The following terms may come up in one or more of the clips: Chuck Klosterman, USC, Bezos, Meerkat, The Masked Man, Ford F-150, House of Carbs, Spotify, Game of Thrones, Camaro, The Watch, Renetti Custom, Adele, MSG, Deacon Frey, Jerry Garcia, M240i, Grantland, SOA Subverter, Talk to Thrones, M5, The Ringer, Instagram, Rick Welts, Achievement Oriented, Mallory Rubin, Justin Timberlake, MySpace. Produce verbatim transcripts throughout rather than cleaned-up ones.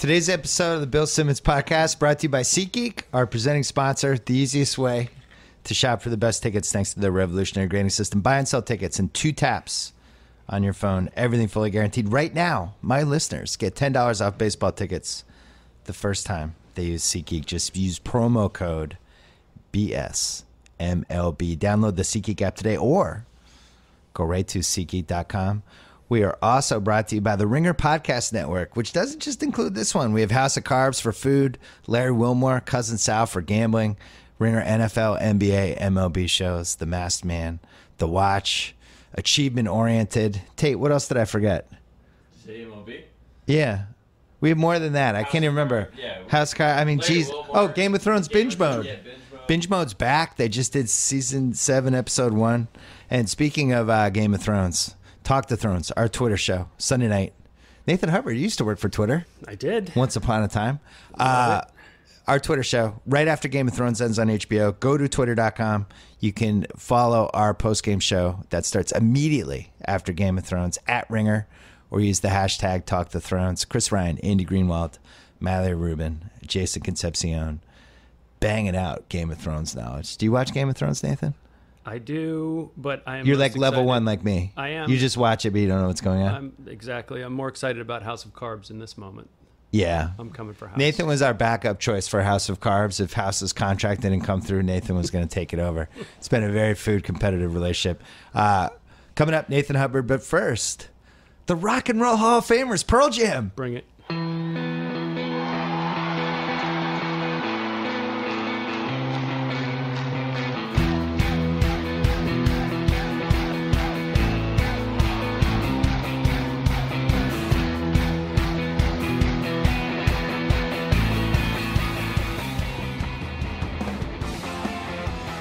Today's episode of the Bill Simmons Podcast brought to you by SeatGeek, our presenting sponsor. The easiest way to shop for the best tickets thanks to their revolutionary grading system. Buy and sell tickets in two taps on your phone. Everything fully guaranteed. Right now, my listeners get ten dollars off baseball tickets the first time they use SeatGeek. Just use promo code B S M L B. Download the SeatGeek app today or go right to SeatGeek dot com. We are also brought to you by the Ringer Podcast Network, which doesn't just include this one. We have House of Carbs for food, Larry Wilmore, Cousin Sal for gambling, Ringer N F L, N B A, M L B shows, The Masked Man, The Watch, Achievement Oriented. Tate, what else did I forget? Did you say M L B? Yeah. We have more than that. House I can't even remember. Yeah, House of Carbs. I mean, geez. Oh, Game of Thrones Game binge of, mode. Yeah, binge mode. Binge mode's back. They just did season seven, episode one. And speaking of uh, Game of Thrones, Talk to Thrones, our Twitter show, Sunday night. Nathan Hubbard used to work for Twitter. I did. Once upon a time. Uh, our Twitter show, right after Game of Thrones ends on H B O, go to twitter dot com. You can follow our post-game show that starts immediately after Game of Thrones, at Ringer, or use the hashtag Talk to Thrones. Chris Ryan, Andy Greenwald, Mallory Rubin, Jason Concepcion, banging out Game of Thrones knowledge. Do you watch Game of Thrones, Nathan? I do, but I am. You're like level excited. One, like me. I am. You just watch it, but you don't know what's going on. I'm, exactly. I'm more excited about House of Carbs in this moment. Yeah. I'm coming for House. Nathan was our backup choice for House of Carbs. If House's contract didn't come through, Nathan was going to take it over. It's been a very food competitive relationship. Uh, coming up, Nathan Hubbard, but first, the Rock and Roll Hall of Famers, Pearl Jam. Bring it.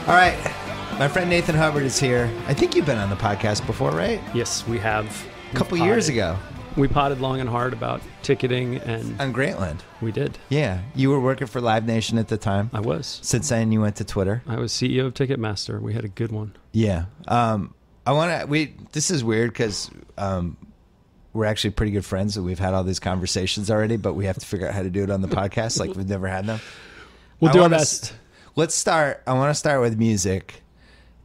All right, my friend Nathan Hubbard is here. I think you've been on the podcast before, right? Yes, we have. A couple potted. years ago. We potted long and hard about ticketing and... On Grantland. We did. Yeah. You were working for Live Nation at the time. I was. Since then, you went to Twitter. I was C E O of Ticketmaster. We had a good one. Yeah. Um, I want to... We. This is weird because um, we're actually pretty good friends and we've had all these conversations already, but we have to figure out how to do it on the podcast like we've never had them. We'll I do our best. Let's start. I want to start with music.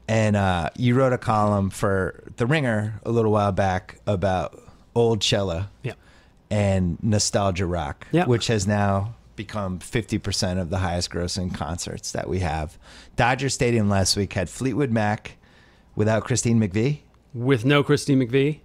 And uh, you wrote a column for The Ringer a little while back about old cello yeah. and nostalgia rock, yeah. which has now become fifty percent of the highest grossing concerts that we have. Dodger Stadium last week had Fleetwood Mac without Christine McVie. With no Christine McVie.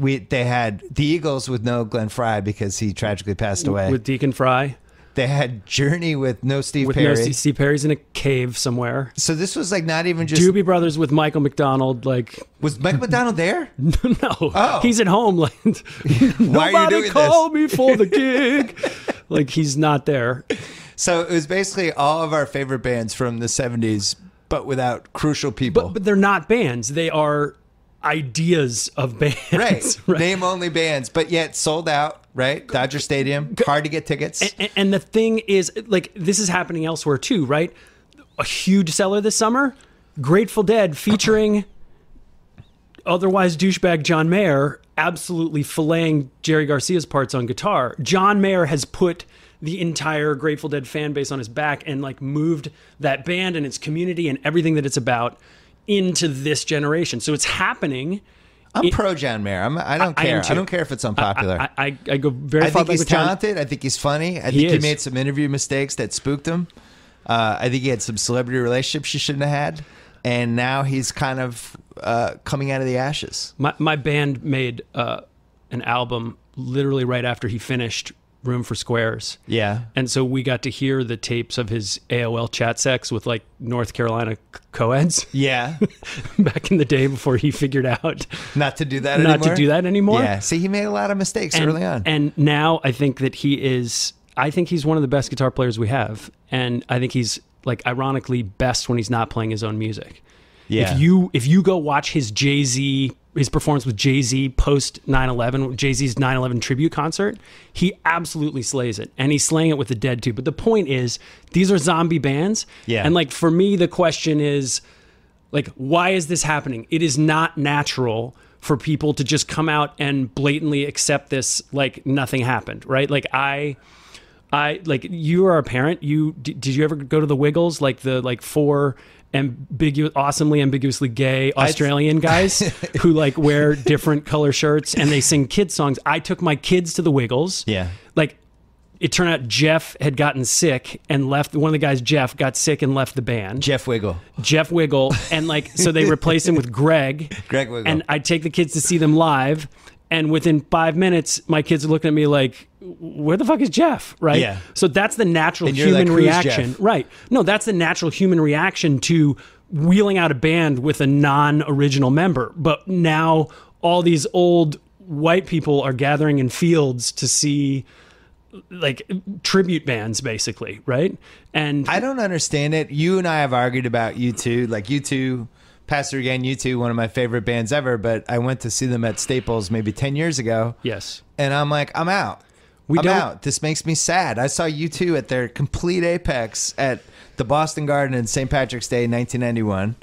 We, they had the Eagles with no Glenn Frey because he tragically passed away. With Deacon Frey. They had Journey with no Steve with Perry. With no Steve Perry's in a cave somewhere. So this was like not even just... Doobie Brothers with Michael McDonald. Like Was Michael McDonald there? No. Oh. He's at home. Like, Why are you doing this? Nobody called me for the gig. Like he's not there. So it was basically all of our favorite bands from the seventies, but without crucial people. But, but they're not bands. They are ideas of bands. Right. Right. Name only bands, but yet sold out. Right? Dodger Stadium. Hard to get tickets. And, and, and the thing is, like, this is happening elsewhere too, right? A huge seller this summer, Grateful Dead featuring otherwise douchebag John Mayer absolutely filleting Jerry Garcia's parts on guitar. John Mayer has put the entire Grateful Dead fan base on his back and, like, moved that band and its community and everything that it's about into this generation. So it's happening. I'm it, pro John Mayer. I'm, I don't I, care. I, I don't care if it's unpopular. I, I, I go very I far think he's talented. John. I think he's funny. I he think is. he made some interview mistakes that spooked him. Uh, I think he had some celebrity relationships he shouldn't have had. And now he's kind of uh, coming out of the ashes. My, my band made uh, an album literally right after he finished Room for Squares. Yeah. And so we got to hear the tapes of his A O L chat sex with like North Carolina co-eds. Yeah. Back in the day before he figured out not to do that not anymore. Not to do that anymore. Yeah. See, he made a lot of mistakes and, early on. And now I think that he is, I think he's one of the best guitar players we have. And I think he's like ironically best when he's not playing his own music. Yeah. If you, if you go watch his Jay-Z, his performance with Jay-Z post nine eleven, Jay-Z's nine eleven tribute concert, he absolutely slays it. And he's slaying it with the Dead too. But the point is, these are zombie bands. Yeah. And like, for me, the question is like, why is this happening? It is not natural for people to just come out and blatantly accept this like nothing happened, right? Like I, I like you are a parent. You did you ever go to the Wiggles? Like the like four ambiguous, awesomely ambiguously gay Australian I, guys who like wear different color shirts and they sing kids songs. I took my kids to the Wiggles. Yeah, like. It turned out Jeff had gotten sick and left. One of the guys, Jeff, got sick and left the band. Jeff Wiggle. Jeff Wiggle. And like, so they replaced him with Greg. Greg Wiggle. And I take the kids to see them live. And within five minutes, my kids are looking at me like, where the fuck is Jeff? Right? Yeah. So that's the natural human like, reaction. Right. No, that's the natural human reaction to wheeling out a band with a non-original member. But now all these old white people are gathering in fields to see... like tribute bands basically, right? And I don't understand it. You and I have argued about U two, like U two, Pastor Again, U two, one of my favorite bands ever, but I went to see them at Staples maybe ten years ago. Yes. And I'm like, I'm out. We I'm don't... out. This makes me sad. I saw U two at their complete apex at the Boston Garden in Saint Patrick's Day, nineteen ninety-one.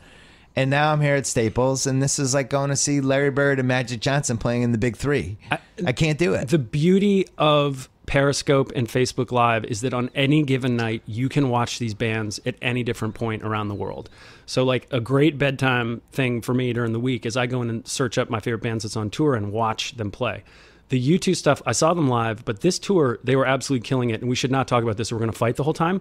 And now I'm here at Staples, and this is like going to see Larry Bird and Magic Johnson playing in the Big Three. I, I can't do it. The beauty of Periscope and Facebook Live is that on any given night, you can watch these bands at any different point around the world. So like a great bedtime thing for me during the week is I go in and search up my favorite bands that's on tour and watch them play. The U two stuff, I saw them live, but this tour, they were absolutely killing it. And we should not talk about this. We're going to fight the whole time.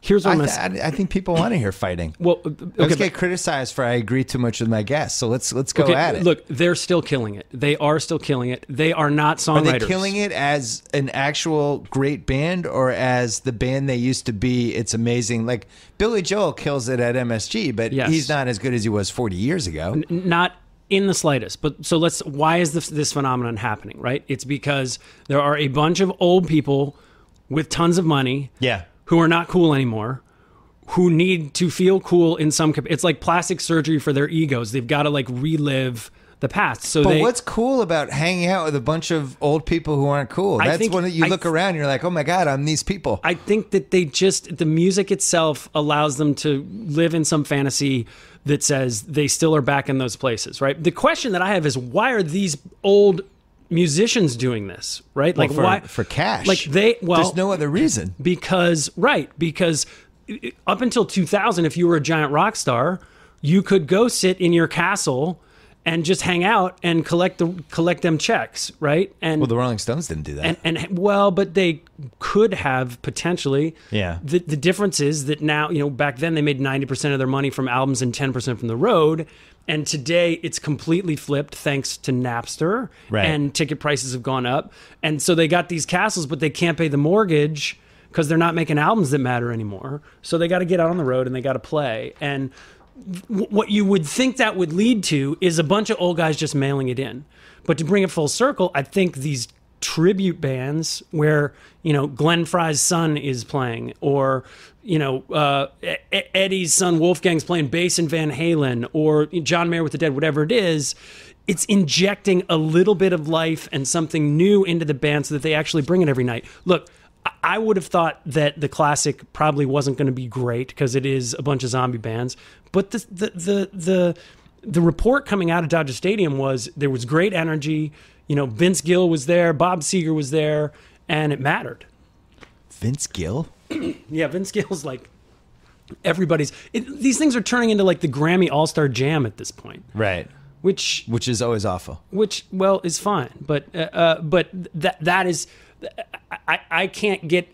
Here's what I, I'm th I think people want to hear fighting. Well, okay, let's get criticized for I agree too much with my guests. So let's let's go okay, at it. Look, they're still killing it. They are still killing it. They are not songwriters. Are they killing it as an actual great band or as the band they used to be? It's amazing. Like Billy Joel kills it at M S G, but yes. he's not as good as he was forty years ago. N not. In the slightest. But so let's, why is this, this phenomenon happening, right? It's because there are a bunch of old people with tons of money yeah. who are not cool anymore, who need to feel cool in some, it's like plastic surgery for their egos. They've got to like relive the past. So but they, what's cool about hanging out with a bunch of old people who aren't cool? That's think, when you look I, around, and you're like, oh my God, I'm these people. I think that they just, the music itself allows them to live in some fantasy that says they still are back in those places, right? The question that I have is why are these old musicians doing this, right? Like well, for, why? For cash. Like they, well. There's no other reason. Because, right, because up until two thousand, if you were a giant rock star, you could go sit in your castle and just hang out and collect the collect them checks, right? And well, the Rolling Stones didn't do that. And, and well, but they could have potentially. Yeah. The, the difference is that now, you know, back then they made ninety percent of their money from albums and ten percent from the road. And today it's completely flipped thanks to Napster. Right. And ticket prices have gone up. And so they got these castles, but they can't pay the mortgage because they're not making albums that matter anymore. So they got to get out on the road and they got to play. And what you would think that would lead to is a bunch of old guys just mailing it in. But to bring it full circle, I think these tribute bands where, you know, Glenn Fry's son is playing or, you know, uh, Eddie's son Wolfgang's playing bass in Van Halen or John Mayer with the Dead, whatever it is, it's injecting a little bit of life and something new into the band so that they actually bring it every night. Look, I would have thought that the classic probably wasn't going to be great because it is a bunch of zombie bands. But the the the the, the report coming out of Dodger Stadium was there was great energy. You know, Vince Gill was there, Bob Seger was there, and it mattered. Vince Gill? Yeah, Vince Gill's like everybody's. It, these things are turning into like the Grammy All Star Jam at this point, right? Which which is always awful. Which well is fine, but uh, uh, but that that is. I, I can't get,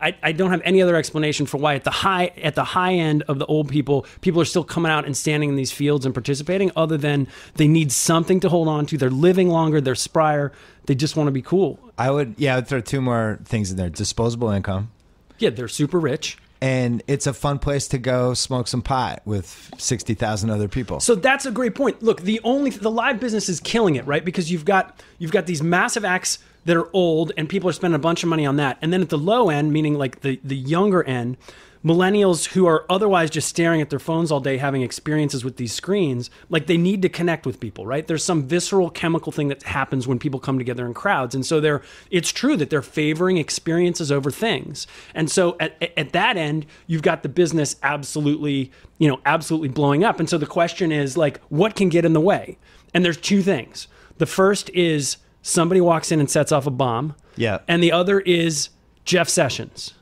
I, I don't have any other explanation for why at the high at the high end of the old people, people are still coming out and standing in these fields and participating other than they need something to hold on to. They're living longer, they're sprier, they just want to be cool. I would, yeah, I would throw two more things in there. Disposable income. Yeah, they're super rich. And it's a fun place to go smoke some pot with sixty thousand other people. So that's a great point. Look, the only, the live business is killing it, right? Because you've got, you've got these massive acts that are old and people are spending a bunch of money on that. And then at the low end, meaning like the, the younger end, millennials who are otherwise just staring at their phones all day, having experiences with these screens, like they need to connect with people, right? There's some visceral chemical thing that happens when people come together in crowds. And so they're, it's true that they're favoring experiences over things. And so at, at that end, you've got the business absolutely, you know, absolutely blowing up. And so the question is like, what can get in the way? And there's two things. The first is somebody walks in and sets off a bomb. Yeah. And the other is Jeff Sessions.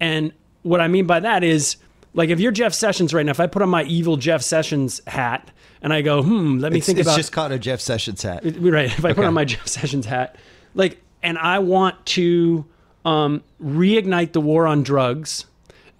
And what I mean by that is, like, if you're Jeff Sessions right now, if I put on my evil Jeff Sessions hat and I go, hmm, let me it's, think it's about... It's just called a Jeff Sessions hat. Right. If I okay. put on my Jeff Sessions hat, like, and I want to um, reignite the war on drugs,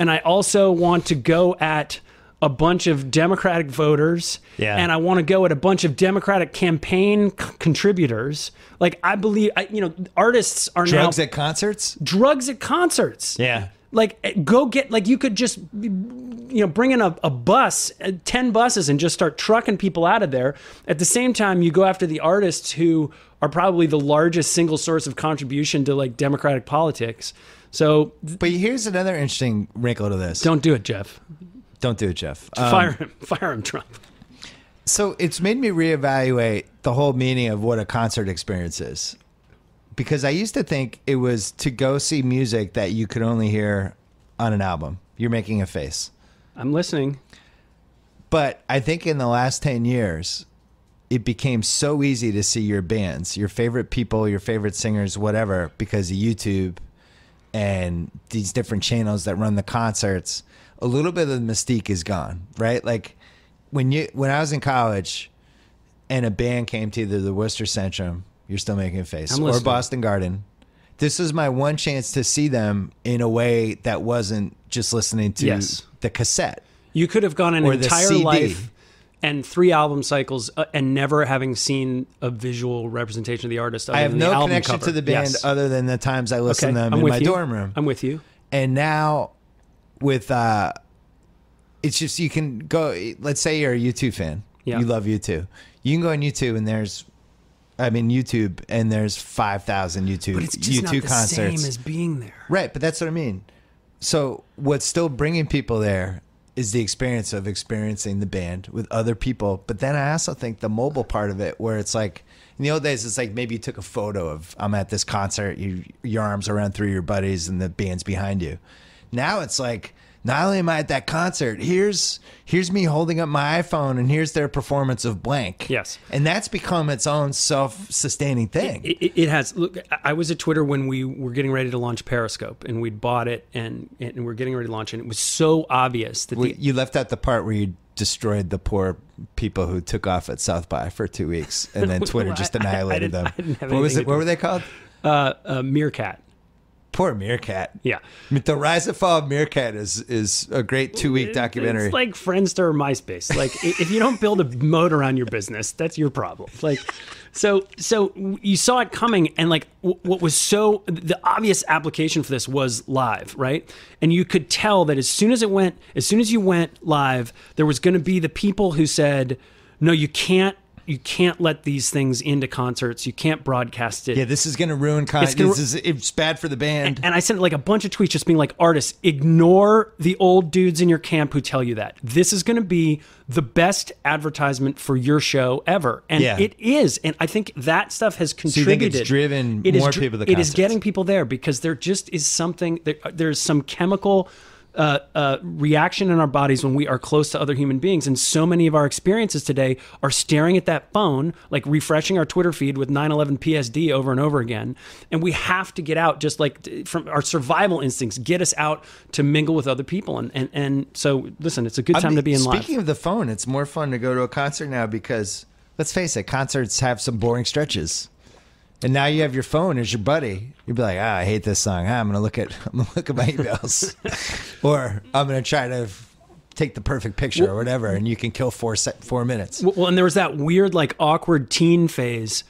and I also want to go at a bunch of Democratic voters, yeah. and I want to go at a bunch of Democratic campaign c contributors. Like, I believe, I, you know, artists are drugs now... Drugs at concerts? Drugs at concerts. Yeah. Like, go get, like, you could just, you know, bring in a, a bus, ten buses, and just start trucking people out of there. At the same time, you go after the artists who are probably the largest single source of contribution to, like, Democratic politics. So, but here's another interesting wrinkle to this. Don't do it, Jeff. Don't do it, Jeff. Um, fire him. Fire him, Trump. So it's made me reevaluate the whole meaning of what a concert experience is. Because I used to think it was to go see music that you could only hear on an album. You're making a face. I'm listening. But I think in the last ten years, it became so easy to see your bands, your favorite people, your favorite singers, whatever, because of YouTube and these different channels that run the concerts. A little bit of the mystique is gone, right? Like when you when I was in college and a band came to either the Worcester Centrum, you're still making a face, or Boston Garden. This was my one chance to see them in a way that wasn't just listening to yes. the cassette. You could have gone an entire C D. Life and three album cycles uh, and never having seen a visual representation of the artist. Other I have than no the album connection cover. To the band yes. other than the times I listened okay. to them I'm in my you. dorm room. I'm with you. And now with, uh, it's just, you can go, let's say you're a U two fan. Yeah. You love U two. You can go on YouTube and there's, I mean, YouTube, and there's five thousand YouTube, but it's just U two not the concerts. Same as being there. Right, but that's what I mean. So what's still bringing people there is the experience of experiencing the band with other people. But then I also think the mobile part of it, where it's like, in the old days, it's like maybe you took a photo of, I'm at this concert, you, your arms around three of your buddies and the band's behind you. Now it's like, not only am I at that concert, here's here's me holding up my iPhone, and here's their performance of blank. Yes. And that's become its own self-sustaining thing. It, it, it has. Look, I was at Twitter when we were getting ready to launch Periscope, and we'd bought it, and, and we're getting ready to launch it. And it was so obvious that well, the, you left out the part where you destroyed the poor people who took off at South by for two weeks, and then Twitter well, just annihilated I, I them. What, was it, what were they called? Uh, uh, Meerkat. Poor Meerkat. Yeah. I mean, the rise and fall of Meerkat is, is a great two-week documentary. It's like Friendster or MySpace. Like, if you don't build a moat around your business, that's your problem. Like, so so you saw it coming, and like what was so, the obvious application for this was live, right? And you could tell that as soon as it went, as soon as you went live, there was going to be the people who said, no, you can't. You can't let these things into concerts. You can't broadcast it. Yeah, this is going to ruin concerts. It's, it's bad for the band. And, and I sent like a bunch of tweets just being like, artists, ignore the old dudes in your camp who tell you that. This is going to be the best advertisement for your show ever. And yeah. it is. And I think that stuff has contributed. So you think it's driven it more is, people to concerts. It is getting people there because there just is something, there, there's some chemical... Uh, uh, reaction in our bodies when we are close to other human beings. And so many of our experiences today are staring at that phone, like refreshing our Twitter feed with nine eleven P S D over and over again. And we have to get out, just like from our survival instincts, get us out to mingle with other people. And, and, and so, listen, it's a good time I mean, to be in life. Speaking of the phone, it's more fun to go to a concert now because, let's face it, concerts have some boring stretches. And now you have your phone as your buddy. You'd be like, ah, oh, I hate this song. Ah, I'm gonna look at, I'm gonna look at my emails, or I'm gonna try to take the perfect picture well, or whatever, and you can kill four four minutes. Well, and there was that weird, like, awkward teen phase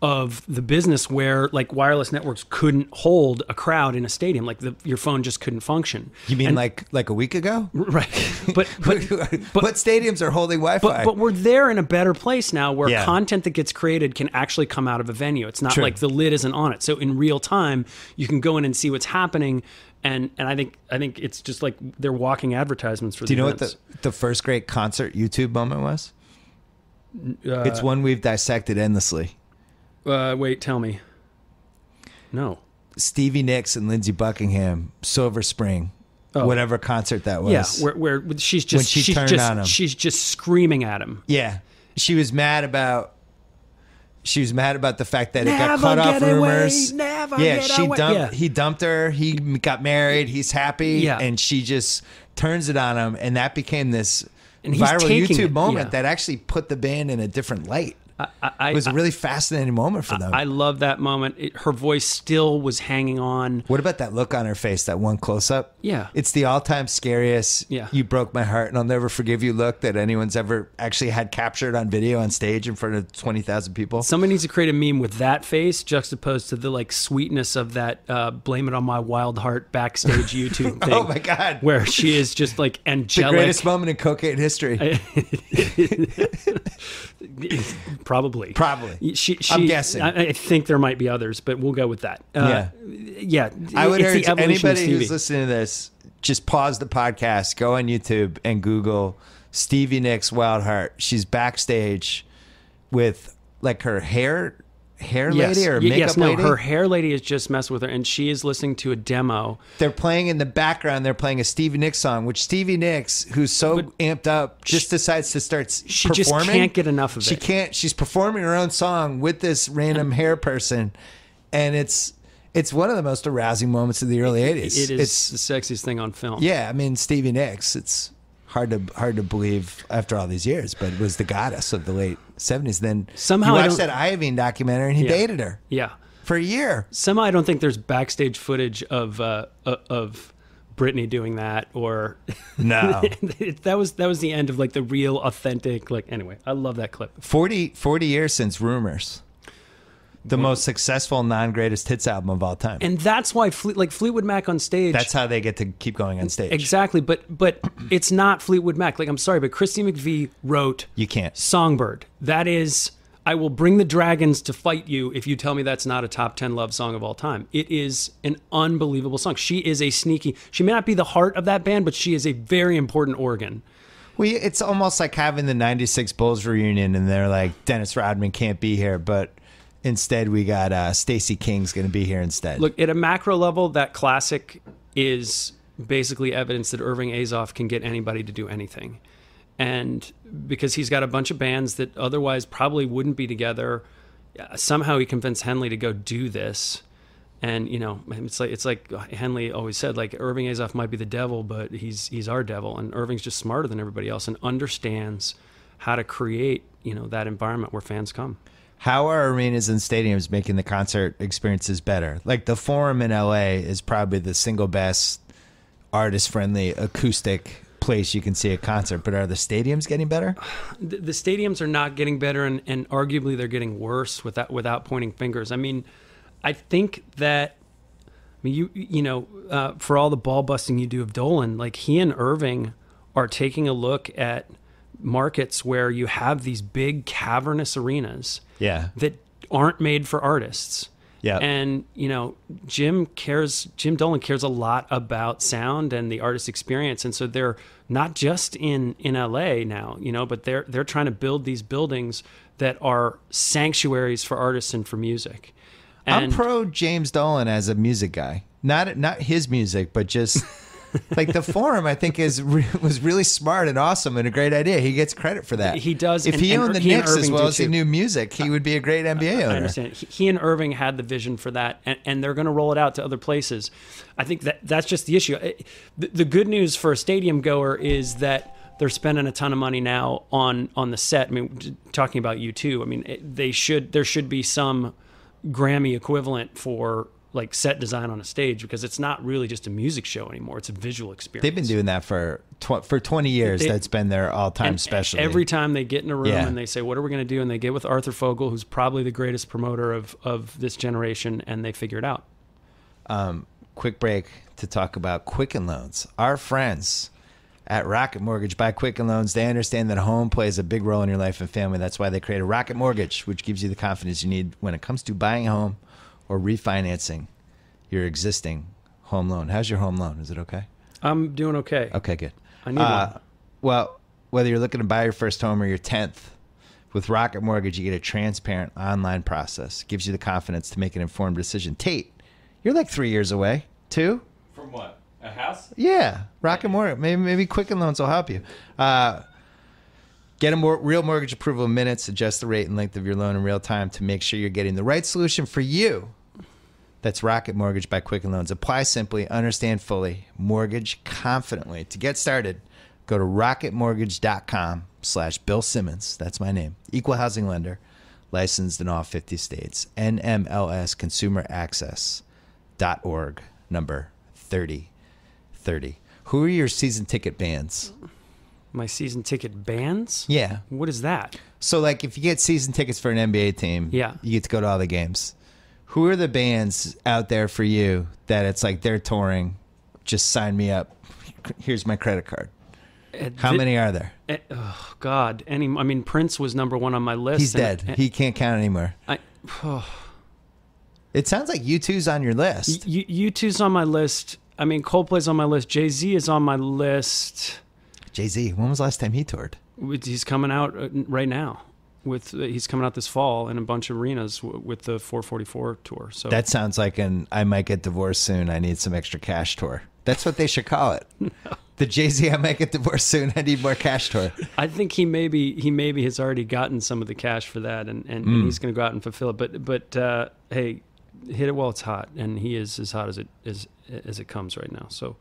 of the business where like wireless networks couldn't hold a crowd in a stadium. Like the, your phone just couldn't function. You mean and, like like a week ago? Right. But, but, but what stadiums are holding Wi-Fi? But, but we're there in a better place now where yeah. content that gets created can actually come out of a venue. It's not True. Like the lid isn't on it. So in real time, you can go in and see what's happening. And and I think I think it's just like they're walking advertisements for the Do you the know events. What the, the first great concert YouTube moment was? Uh, it's one we've dissected endlessly. Uh, wait, tell me. No. Stevie Nicks and Lindsey Buckingham, Silver Spring, oh. whatever concert that was. Yeah, where, where she's just when she she's turned just, on him. She's just screaming at him. Yeah, she was mad about She was mad about the fact that never it got cut off Rumors. Never yeah, get she away. dumped. Yeah. He dumped her. He got married. He's happy, yeah. and she just turns it on him, and that became this and viral YouTube it. moment yeah. that actually put the band in a different light. I, I, it was a really I, fascinating moment for them. I, I love that moment. It, her voice still was hanging on. What about that look on her face, that one close-up? Yeah. It's the all-time scariest, yeah. you broke my heart and I'll never forgive you look that anyone's ever actually had captured on video on stage in front of twenty thousand people. Someone needs to create a meme with that face juxtaposed to the like sweetness of that uh, Blame It On My Wild Heart backstage YouTube thing. Oh, my God. Where she is just like angelic. The greatest moment in cocaine history. Probably, probably. She, she, I'm guessing. I, I think there might be others, but we'll go with that. Uh, yeah, yeah. I would urge anybody who's listening to this, just pause the podcast, go on YouTube, and Google Stevie Nicks Wild Heart. She's backstage with like her hair, hair yes. lady or makeup yes, no, lady. Her hair lady is just messing with her, and she is listening to a demo. They're playing in the background. They're playing a Stevie Nicks song, which Stevie Nicks, who's so but amped up, just she, decides to start she performing. She just can't get enough of she it. She can't. She's performing her own song with this random hair person, and it's it's one of the most arousing moments of the early eighties. It, it is it's, the sexiest thing on film. Yeah, I mean Stevie Nicks. It's hard to hard to believe after all these years, but it was the goddess of the late seventies. Then somehow I watched that Iovine documentary, and he yeah. dated her, yeah, for a year. Somehow I don't think there's backstage footage of uh, of Britney doing that, or no, that was that was the end of like the real authentic. Like anyway, I love that clip. forty, forty years since Rumors, the yeah. most successful non-greatest hits album of all time, and that's why Fle like Fleetwood Mac on stage. That's how they get to keep going on stage. Exactly, but but it's not Fleetwood Mac. Like I'm sorry, but Christine McVie wrote "You Can't" Songbird. That is, I will bring the dragons to fight you if you tell me that's not a top ten love song of all time. It is an unbelievable song. She is a sneaky. She may not be the heart of that band, but she is a very important organ. Well, it's almost like having the ninety-six Bulls reunion, and they're like Dennis Rodman can't be here, but instead, we got uh, Stacey King's going to be here instead. Look, at a macro level, that classic is basically evidence that Irving Azoff can get anybody to do anything. And because he's got a bunch of bands that otherwise probably wouldn't be together, somehow he convinced Henley to go do this. And, you know, it's like it's like Henley always said, like, Irving Azoff might be the devil, but he's he's our devil. And Irving's just smarter than everybody else and understands how to create, you know, that environment where fans come. How are arenas and stadiums making the concert experiences better? Like the Forum in L A is probably the single best artist-friendly acoustic place you can see a concert, but are the stadiums getting better? The, the stadiums are not getting better, and, and arguably they're getting worse without, without pointing fingers. I mean, I think that, I mean, you, you know, uh, for all the ball-busting you do of Dolan, like he and Irving are taking a look at markets where you have these big cavernous arenas yeah. that aren't made for artists. Yeah. And, you know, Jim cares, Jim Dolan cares a lot about sound and the artist experience. And so they're not just in, in L A now, you know, but they're, they're trying to build these buildings that are sanctuaries for artists and for music. And I'm pro James Dolan as a music guy, not, not his music, but just like the Forum, I think is re was really smart and awesome and a great idea. He gets credit for that. He does. If and, he owned and, the he Knicks as well as he knew music, he would be a great N B A I, owner. I understand. He, he and Irving had the vision for that, and, and they're going to roll it out to other places. I think that that's just the issue. The, the good news for a stadium goer is that they're spending a ton of money now on on the set. I mean, talking about U two, I mean, they should there should be some Grammy equivalent for like set design on a stage, because it's not really just a music show anymore. It's a visual experience. They've been doing that for tw for twenty years. They, that's been their all-time specialty. Every time they get in a room yeah. and they say, what are we going to do? And they get with Arthur Fogel, who's probably the greatest promoter of, of this generation, and they figure it out. Um, quick break to talk about Quicken Loans. Our friends at Rocket Mortgage by Quicken Loans, they understand that home plays a big role in your life and family. That's why they created Rocket Mortgage, which gives you the confidence you need when it comes to buying a home or refinancing your existing home loan. How's your home loan? Is it okay? I'm doing okay. Okay, good. I need uh, one. Well, whether you're looking to buy your first home or your tenth, with Rocket Mortgage, you get a transparent online process. It gives you the confidence to make an informed decision. Tate, you're like three years away. Two? From what? A house? Yeah. Rocket Mortgage. Maybe, maybe Quicken Loans will help you. Uh, Get a more real mortgage approval in minutes. Adjust the rate and length of your loan in real time to make sure you're getting the right solution for you. That's Rocket Mortgage by Quicken Loans. Apply simply, understand fully, mortgage confidently. To get started, go to rocket mortgage dot com slash Bill Simmons. That's my name. Equal housing lender. Licensed in all fifty states. N M L S consumer access dot org. Number thirty thirty. Who are your season ticket bands? My season ticket bands? Yeah. What is that? So, like, if you get season tickets for an N B A team, yeah, you get to go to all the games. Who are the bands out there for you that it's like they're touring? Just sign me up. Here's my credit card. At How the, many are there? At, oh, God. Any? I mean, Prince was number one on my list. He's and, dead. And, he can't count anymore. I, oh. It sounds like U two's on your list. U, U2's on my list. I mean, Coldplay's on my list. Jay-Z is on my list. Jay-Z, when was the last time he toured? He's coming out right now. With he's coming out this fall in a bunch of arenas with the four forty-four tour. So that sounds like an I might get divorced soon, I need some extra cash tour. That's what they should call it. No. The Jay-Z I might get divorced soon, I need more cash tour. I think he maybe he maybe has already gotten some of the cash for that, and and, mm. and he's going to go out and fulfill it. But but uh, hey, hit it while it's hot, and he is as hot as it as as it comes right now. So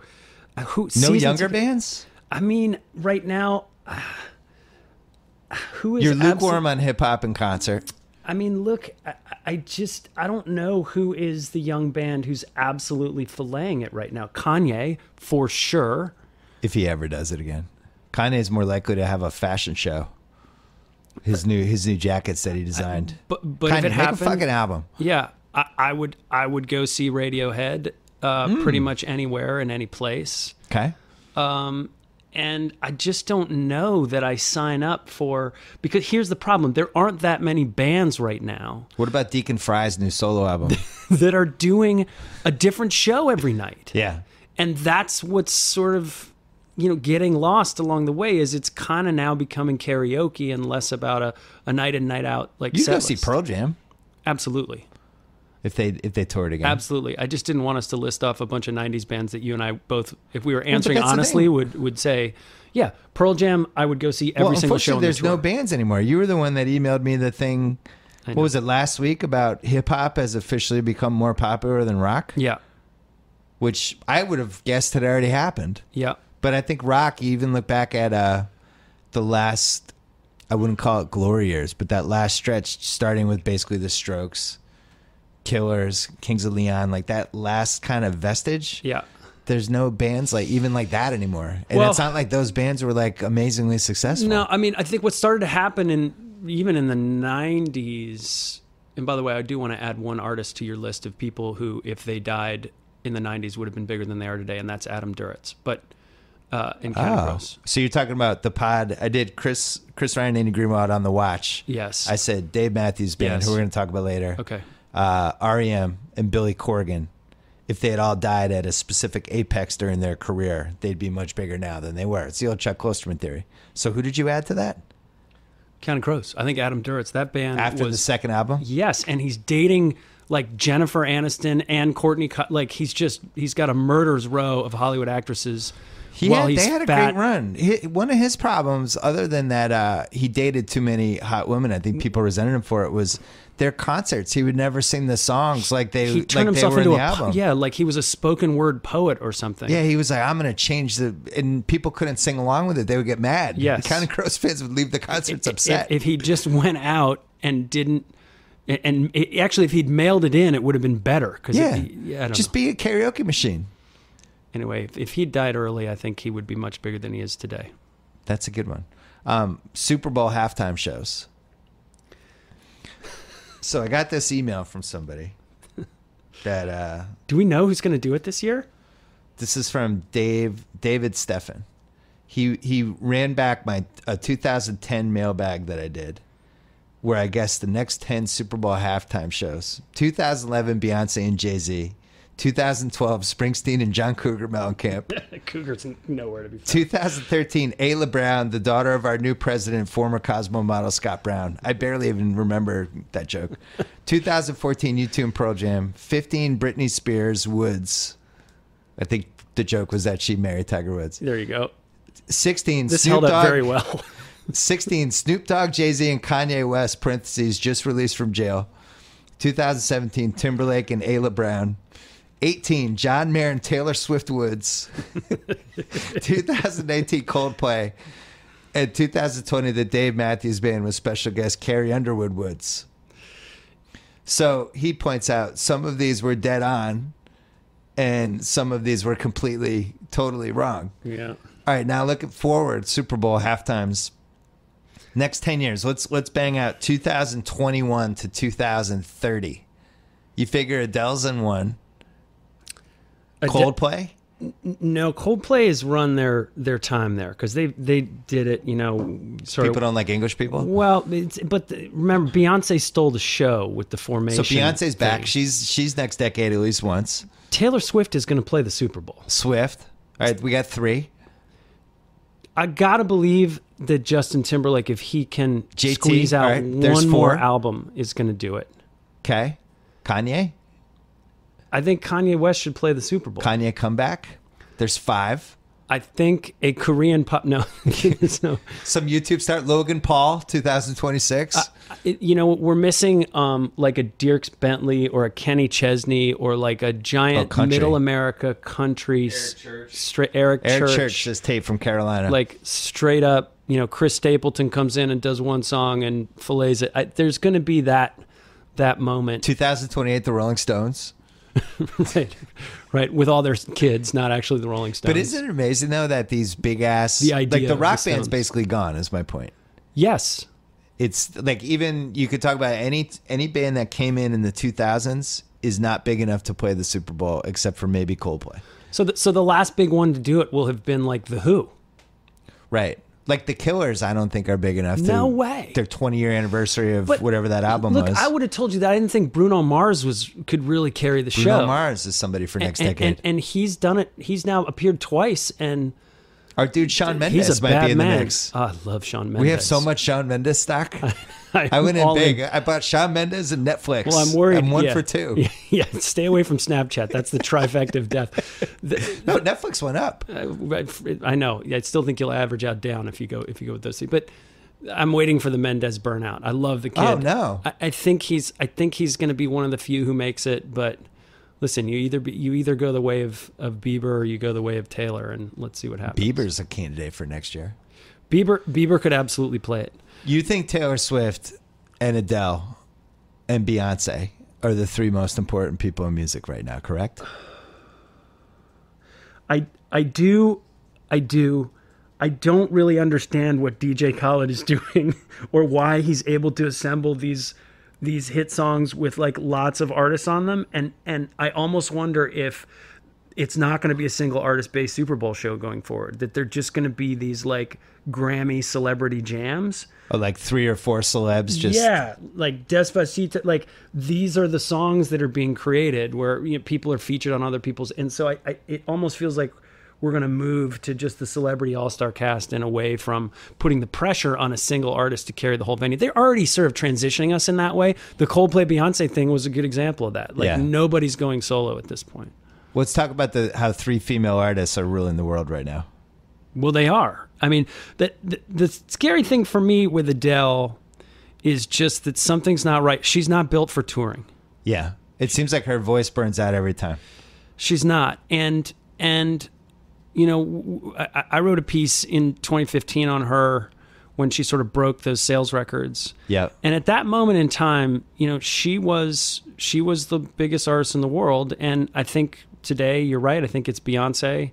uh, who no younger of, bands? I mean, right now. Uh, Who is You're lukewarm on hip hop and concert. I mean, look, I, I just I don't know who is the young band who's absolutely filleting it right now. Kanye, for sure. If he ever does it again, Kanye's more likely to have a fashion show. His new his new jackets that he designed. I, but but Kanye, if it happened, make a fucking album. Yeah, I, I would I would go see Radiohead uh, mm. pretty much anywhere in any place. Okay. Um. And I just don't know that I sign up for, because here's the problem. There aren't that many bands right now. What about Deacon Fry's new solo album? That are doing a different show every night. Yeah. And that's what's sort of, you know, getting lost along the way, is it's kind of now becoming karaoke and less about a, a night in, night out. Like, you can go see Pearl Jam. Absolutely. If they if they toured again, absolutely. I just didn't want us to list off a bunch of nineties bands that you and I both, if we were answering honestly, would would say, yeah, Pearl Jam. I would go see every well, single show. Unfortunately, there's no bands anymore. You were the one that emailed me the thing. What was it last week about hip hop has officially become more popular than rock? Yeah, which I would have guessed had already happened. Yeah, but I think rock. You even look back at uh, the last, I wouldn't call it glory years, but that last stretch starting with basically the Strokes, Killers, Kings of Leon, like that last kind of vestige. Yeah, there's no bands like even like that anymore, and well, it's not like those bands were like amazingly successful. No, I mean, I think what started to happen in even in the nineties. And by the way, I do want to add one artist to your list of people who, if they died in the nineties, would have been bigger than they are today, and that's Adam Duritz. But uh, and Ken oh, Gross. So you're talking about the pod I did Chris Chris Ryan and Andy Greenwald on The Watch. Yes, I said Dave Matthews Band, yes, who we're going to talk about later. Okay. Uh, R E M and Billy Corgan, if they had all died at a specific apex during their career, they'd be much bigger now than they were. It's the old Chuck Klosterman theory. So who did you add to that? Counting Crows. I think Adam Duritz. That band after was, the second album. Yes, and he's dating like Jennifer Aniston and Courtney. Like he's just he's got a murderer's row of Hollywood actresses. He while had, he's they had a fat. great run. He, one of his problems, other than that, uh, he dated too many hot women. I think people resented him for it. Was their concerts, he would never sing the songs like they, he turned like himself they were into in the a, album. Yeah, like he was a spoken word poet or something. Yeah, he was like, I'm going to change the... And people couldn't sing along with it. They would get mad. Yes. Counting Crows fans would leave the concerts if, upset. If, if he just went out and didn't... And it, actually, if he'd mailed it in, it would have been better. Cause yeah. It, yeah I don't just know. Be a karaoke machine. Anyway, if, if he died early, I think he would be much bigger than he is today. That's a good one. Um, Super Bowl halftime shows. So I got this email from somebody that... Uh, do we know who's going to do it this year? This is from Dave David Steffen. He he ran back my a two thousand ten mailbag that I did, where I guessed the next ten Super Bowl halftime shows. two thousand eleven, Beyonce and Jay-Z. two thousand twelve, Springsteen and John Cougar Mellencamp. Cougar's nowhere to be found. two thousand thirteen, Ayla Brown, the daughter of our new president, former Cosmo model Scott Brown. I barely even remember that joke. two thousand fourteen, U two and Pearl Jam. fifteen, Britney Spears, Woods. I think the joke was that she married Tiger Woods. There you go. sixteen, This Snoop held up Dogg. Very well. sixteen, Snoop Dogg, Jay-Z, and Kanye West (parentheses just released from jail). two thousand seventeen, Timberlake and Ayla Brown. eighteen, John Mayer and Taylor Swift Woods. two thousand eighteen, Coldplay. And two thousand twenty, the Dave Matthews Band with special guest Carrie Underwood Woods. So he points out some of these were dead on and some of these were completely, totally wrong. Yeah. All right, now look forward, Super Bowl halftimes. Next ten years, let's let's bang out two thousand twenty-one to two thousand thirty. You figure Adele's in one. Coldplay? No, Coldplay has run their their time there because they they did it, you know. Sort people of, don't like English people. Well, it's, but the, remember, Beyonce stole the show with the formation. So Beyonce's thing. Back. She's she's next decade at least once. Taylor Swift is going to play the Super Bowl. Swift. All right, we got three. I gotta believe that Justin Timberlake, if he can J T, squeeze out right, one more album, is going to do it. Okay, Kanye. I think Kanye West should play the Super Bowl. Kanye comeback. There's five. I think a Korean pop. No, no. Some YouTube star, Logan Paul, two thousand twenty-six. Uh, you know, we're missing um, like a Dierks Bentley or a Kenny Chesney or like a giant oh, middle America country. Eric Church. Straight, Eric, Eric Church. Church is taped from Carolina. Like straight up, you know, Chris Stapleton comes in and does one song and fillets it. I, there's going to be that that moment. two thousand twenty-eight, the Rolling Stones. Right, right. With all their kids, not actually the Rolling Stones. But isn't it amazing though that these big ass, the idea like the rock band's basically gone? Is my point. Yes, it's like even you could talk about any any band that came in in the two thousands is not big enough to play the Super Bowl, except for maybe Coldplay. So, the, so the last big one to do it will have been like the Who, right? Like the Killers, I don't think are big enough. No to, way. Their twenty-year anniversary of but whatever that album look, was. I would have told you that. I didn't think Bruno Mars was could really carry the Bruno show. Bruno Mars is somebody for next and, decade, and, and, and he's done it. He's now appeared twice, and our dude Sean Mendes might be in man. the mix. Oh, I love Sean Mendes. We have so much Sean Mendes stock. I, I went in big. In. I bought Sean Mendes and Netflix. Well, I'm worried. I'm one yeah. for two. Yeah, yeah, stay away from Snapchat. That's the trifecta of death. The, no, but, Netflix went up. I, I know. I still think you'll average out down if you go if you go with those two. But I'm waiting for the Mendes burnout. I love the kid. Oh no. I, I think he's. I think he's going to be one of the few who makes it, but. Listen, you either be, you either go the way of, of Bieber or you go the way of Taylor, and let's see what happens. Bieber's a candidate for next year. Bieber Bieber could absolutely play it. You think Taylor Swift and Adele and Beyonce are the three most important people in music right now, correct? I I do I do I don't really understand what D J Khaled is doing or why he's able to assemble these these hit songs with like lots of artists on them. And, and I almost wonder if it's not going to be a single artist based Super Bowl show going forward, that they're just going to be these like Grammy celebrity jams. Oh, like three or four celebs. Just yeah. Like Despacito, like these are the songs that are being created where you know, people are featured on other people's. And so I, I it almost feels like we're going to move to just the celebrity all-star cast and away from putting the pressure on a single artist to carry the whole venue. They're already sort of transitioning us in that way. The Coldplay Beyonce thing was a good example of that. Like yeah. Nobody's going solo at this point. Let's talk about the how three female artists are ruling the world right now. Well, they are. I mean, the, the, the scary thing for me with Adele is just that something's not right. She's not built for touring. Yeah. It seems like her voice burns out every time. She's not. And, and, you know, I wrote a piece in twenty fifteen on her when she sort of broke those sales records. Yeah. And at that moment in time, you know, she was she was the biggest artist in the world. And I think today, you're right. I think it's Beyonce,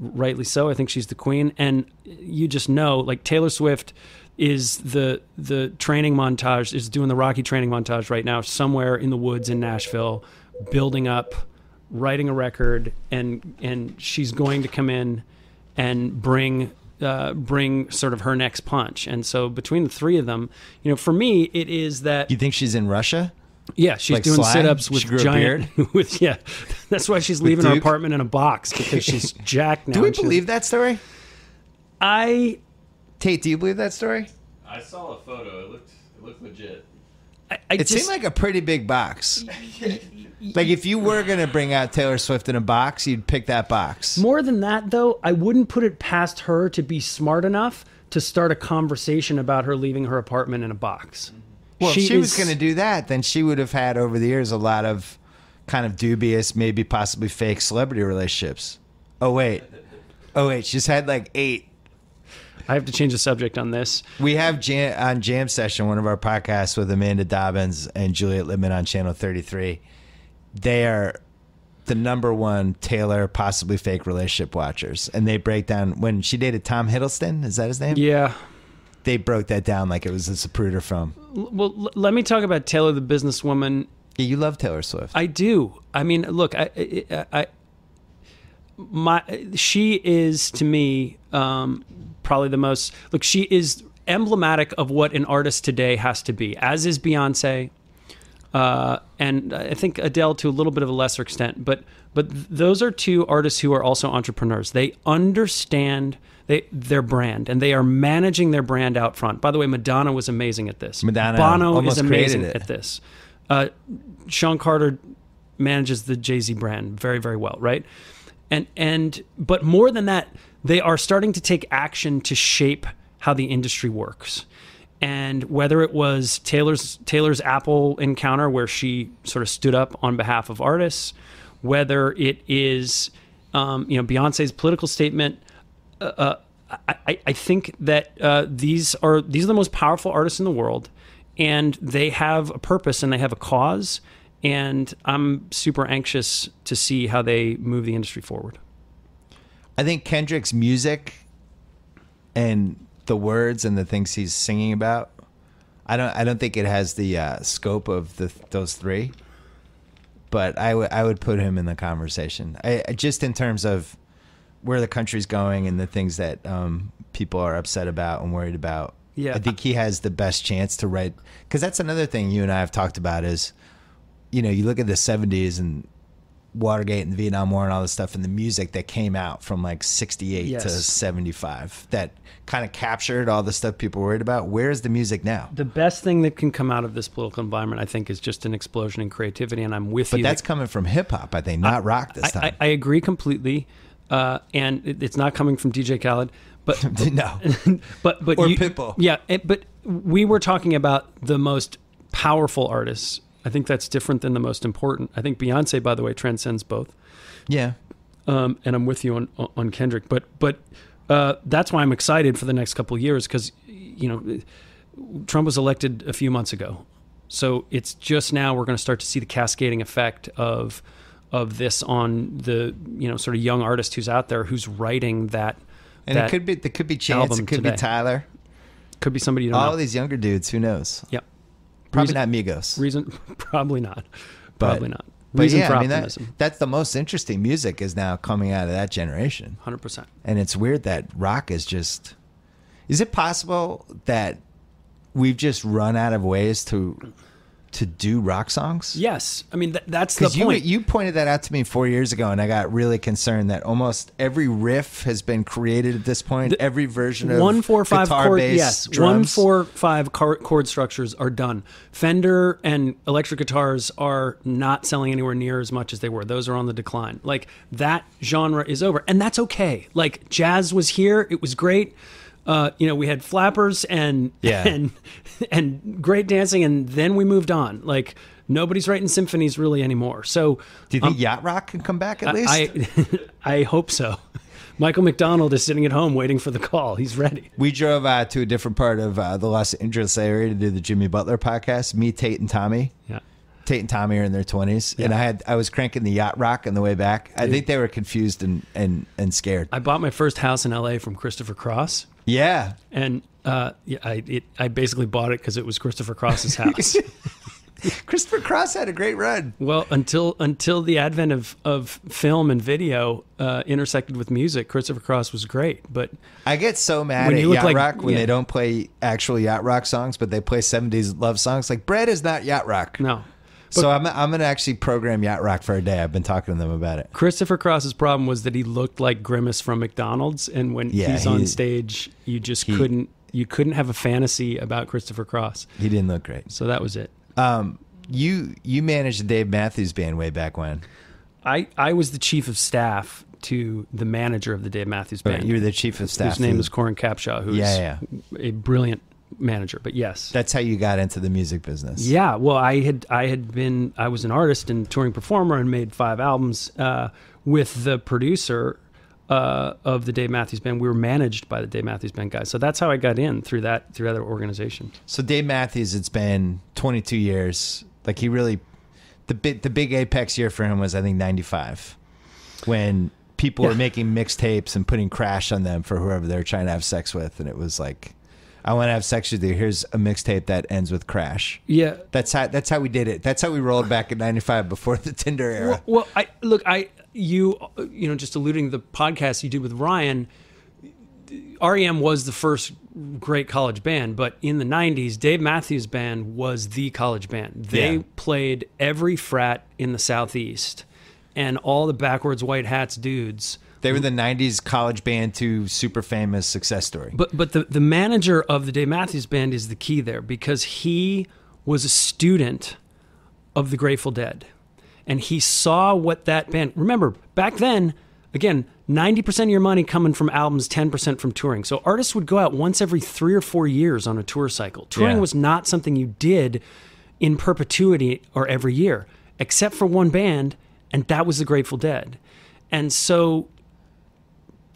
rightly so. I think she's the queen. And you just know, like Taylor Swift is the the training montage, is doing the Rocky training montage right now somewhere in the woods in Nashville, building up, writing a record, and and she's going to come in and bring uh bring sort of her next punch. And so between the three of them, you know, for me it is that you think she's in Russia. Yeah, she's like doing sit-ups with giant with yeah that's why she's leaving her apartment in a box, because she's jacked now. Do we believe that story? I Tate, do you believe that story? I saw a photo. It looked it looked legit. I, I it just, seemed like a pretty big box. Like if you were going to bring out Taylor Swift in a box, you'd pick that box. More than that, though, I wouldn't put it past her to be smart enough to start a conversation about her leaving her apartment in a box. Well, she if she is, was going to do that, then she would have had over the years a lot of kind of dubious, maybe possibly fake celebrity relationships. Oh, wait. Oh, wait. She's had like eight. I have to change the subject on this. We have jam, on Jam Session, one of our podcasts with Amanda Dobbins and Juliet Littman on Channel thirty-three. They are the number one Taylor possibly fake relationship watchers. And they break down when she dated Tom Hiddleston. Is that his name? Yeah. They broke that down like it was a Zapruder film. Well, l let me talk about Taylor, the businesswoman. Yeah, you love Taylor Swift. I do. I mean, look, I, I, I my, she is to me um, probably the most. Look, she is emblematic of what an artist today has to be, as is Beyonce, uh, and I think Adele to a little bit of a lesser extent. But but those are two artists who are also entrepreneurs. They understand. They, their brand, and they are managing their brand out front. By the way, Madonna was amazing at this. Madonna Bono is amazing at this. Uh, Sean Carter manages the Jay-Z brand very, very well, right? And and but more than that, they are starting to take action to shape how the industry works. And whether it was Taylor's Taylor's Apple encounter, where she sort of stood up on behalf of artists, whether it is um, you know, Beyonce's political statement. Uh, I, I think that uh, these are these are the most powerful artists in the world, and they have a purpose and they have a cause, and I'm super anxious to see how they move the industry forward. I think Kendrick's music and the words and the things he's singing about, I don't I don't think it has the uh, scope of the those three, but I would I would put him in the conversation. I, just in terms of where the country's going and the things that um, people are upset about and worried about. Yeah. I think he has the best chance to write, because that's another thing you and I have talked about is, you know, you look at the seventies and Watergate and the Vietnam War and all this stuff and the music that came out from like sixty-eight yes. to seventy-five that kind of captured all the stuff people worried about. Where's the music now? The best thing that can come out of this political environment, I think, is just an explosion in creativity, and I'm with but you. But that's that, coming from hip hop, I think, not I, rock this time. I, I agree completely. Uh, and it, it's not coming from D J Khaled, but, but no, but, but or you, Pitbull. Yeah. It, but we were talking about the most powerful artists. I think that's different than the most important. I think Beyonce, by the way, transcends both. Yeah. Um, and I'm with you on, on Kendrick, but, but, uh, that's why I'm excited for the next couple of years. Cause you know, Trump was elected a few months ago. So it's just now we're going to start to see the cascading effect of, of this on the, you know, sort of young artist who's out there who's writing that. And that it could be, there could be Chance, it could today. be Tyler. Could be somebody you don't All know. All these younger dudes, who knows? Yep. Probably reason, not Migos. Reason, probably not. But, probably not. Reason yeah, for optimism. I mean, that, that's the most interesting music is now coming out of that generation. one hundred percent. And it's weird that rock is just, is it possible that we've just run out of ways to to do rock songs? Yes. I mean, th that's the you, point. You pointed that out to me four years ago, and I got really concerned that almost every riff has been created at this point. The, every version of one, four, five guitar, chord, bass, yes. drums. One, four, five chord structures are done. Fender and electric guitars are not selling anywhere near as much as they were. Those are on the decline. Like, that genre is over, and that's okay. Like, jazz was here. It was great. Uh, you know, we had flappers and yeah. and and great dancing, and then we moved on. Like, nobody's writing symphonies really anymore. So, do you think um, yacht rock can come back at I, least? I I hope so. Michael McDonald is sitting at home waiting for the call. He's ready. We drove uh, to a different part of uh, the Los Angeles area to do the Jimmy Butler podcast. Me, Tate, and Tommy. Yeah. Tate and Tommy are in their twenties, yeah. and I had I was cranking the yacht rock on the way back. Dude. I think they were confused and and and scared. I bought my first house in L A from Christopher Cross. Yeah, and uh, yeah, I it, I basically bought it because it was Christopher Cross's house. Christopher Cross had a great run. Well, until until the advent of of film and video uh, intersected with music, Christopher Cross was great. But I get so mad at yacht like, rock when yeah. they don't play actual yacht rock songs, but they play seventies love songs. Like, Bread is not yacht rock. No. But so I'm, I'm going to actually program yacht rock for a day. I've been talking to them about it. Christopher Cross's problem was that he looked like Grimace from McDonald's. And when yeah, he's he, on stage, you just he, couldn't, you couldn't have a fantasy about Christopher Cross. He didn't look great. So that was it. Um, you, you managed the Dave Matthews Band way back when. I, I was the chief of staff to the manager of the Dave Matthews Band. Right, you were the chief of staff. His name is Corin Capshaw, who's yeah, yeah. a brilliant manager. But yes, that's how you got into the music business. Yeah, well, I had I had been I was an artist and touring performer and made five albums uh, with the producer uh, of the Dave Matthews Band. We were managed by the Dave Matthews Band guys, so that's how I got in through that through that organization. So Dave Matthews, it's been twenty-two years. Like he really. The big, the big apex year for him was, I think, ninety-five, when people yeah. were making mixtapes and putting Crash on them for whoever they were trying to have sex with. And it was like, I want to have sex with you. Here's a mixtape that ends with Crash. Yeah. That's how that's how we did it. That's how we rolled back in ninety-five before the Tinder era. Well, well I look, I you, you know, just alluding to the podcast you did with Ryan, R E M was the first great college band, but in the nineties, Dave Matthews Band was the college band. They yeah. played every frat in the Southeast and all the backwards white hats dudes. They were the nineties college band to super famous success story. But but the, the manager of the Dave Matthews Band is the key there, because he was a student of the Grateful Dead. And he saw what that band... Remember, back then, again... ninety percent of your money coming from albums, ten percent from touring. So artists would go out once every three or four years on a tour cycle. Touring yeah. was not something you did in perpetuity or every year, except for one band, and that was the Grateful Dead. And so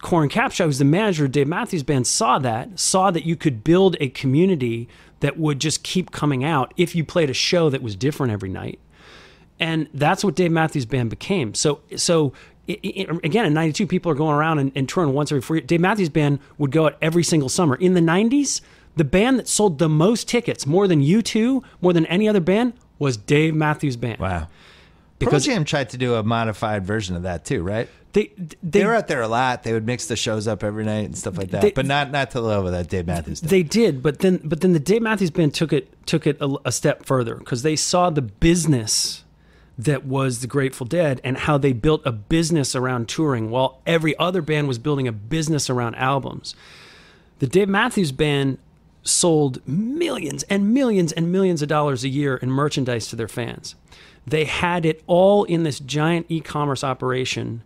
Corin Capshaw, who's the manager of Dave Matthews Band, saw that, saw that you could build a community that would just keep coming out if you played a show that was different every night. And that's what Dave Matthews Band became. So, so... It, it, again, in ninety-two, people are going around and, and touring once every four years. Dave Matthews Band would go out every single summer. In the nineties, the band that sold the most tickets, more than U two, more than any other band, was Dave Matthews Band. Wow. Because Pearl Jam tried to do a modified version of that too, right? They, they, they were out there a lot. They would mix the shows up every night and stuff like that, they, but not not to the level that Dave Matthews did. They did, but then but then the Dave Matthews Band took it, took it a, a step further, because they saw the business that was the Grateful Dead and how they built a business around touring while every other band was building a business around albums. The Dave Matthews Band sold millions and millions and millions of dollars a year in merchandise to their fans. They had it all in this giant e-commerce operation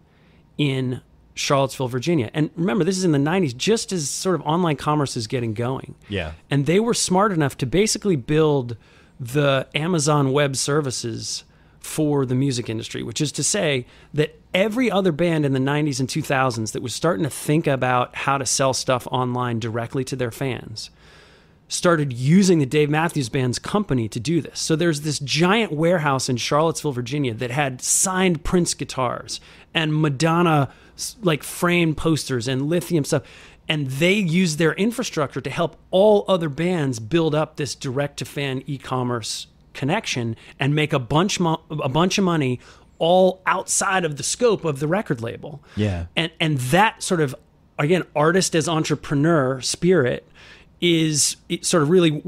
in Charlottesville, Virginia. And remember, this is in the nineties, just as sort of online commerce is getting going. Yeah. And they were smart enough to basically build the Amazon Web Services for the music industry, which is to say that every other band in the nineties and two thousands that was starting to think about how to sell stuff online directly to their fans started using the Dave Matthews Band's company to do this. So there's this giant warehouse in Charlottesville, Virginia that had signed Prince guitars and Madonna like frame posters and Lithium stuff. And they used their infrastructure to help all other bands build up this direct-to-fan e-commerce connection and make a bunch a bunch of money all outside of the scope of the record label. Yeah. And and that sort of, again, artist as entrepreneur spirit is it sort of really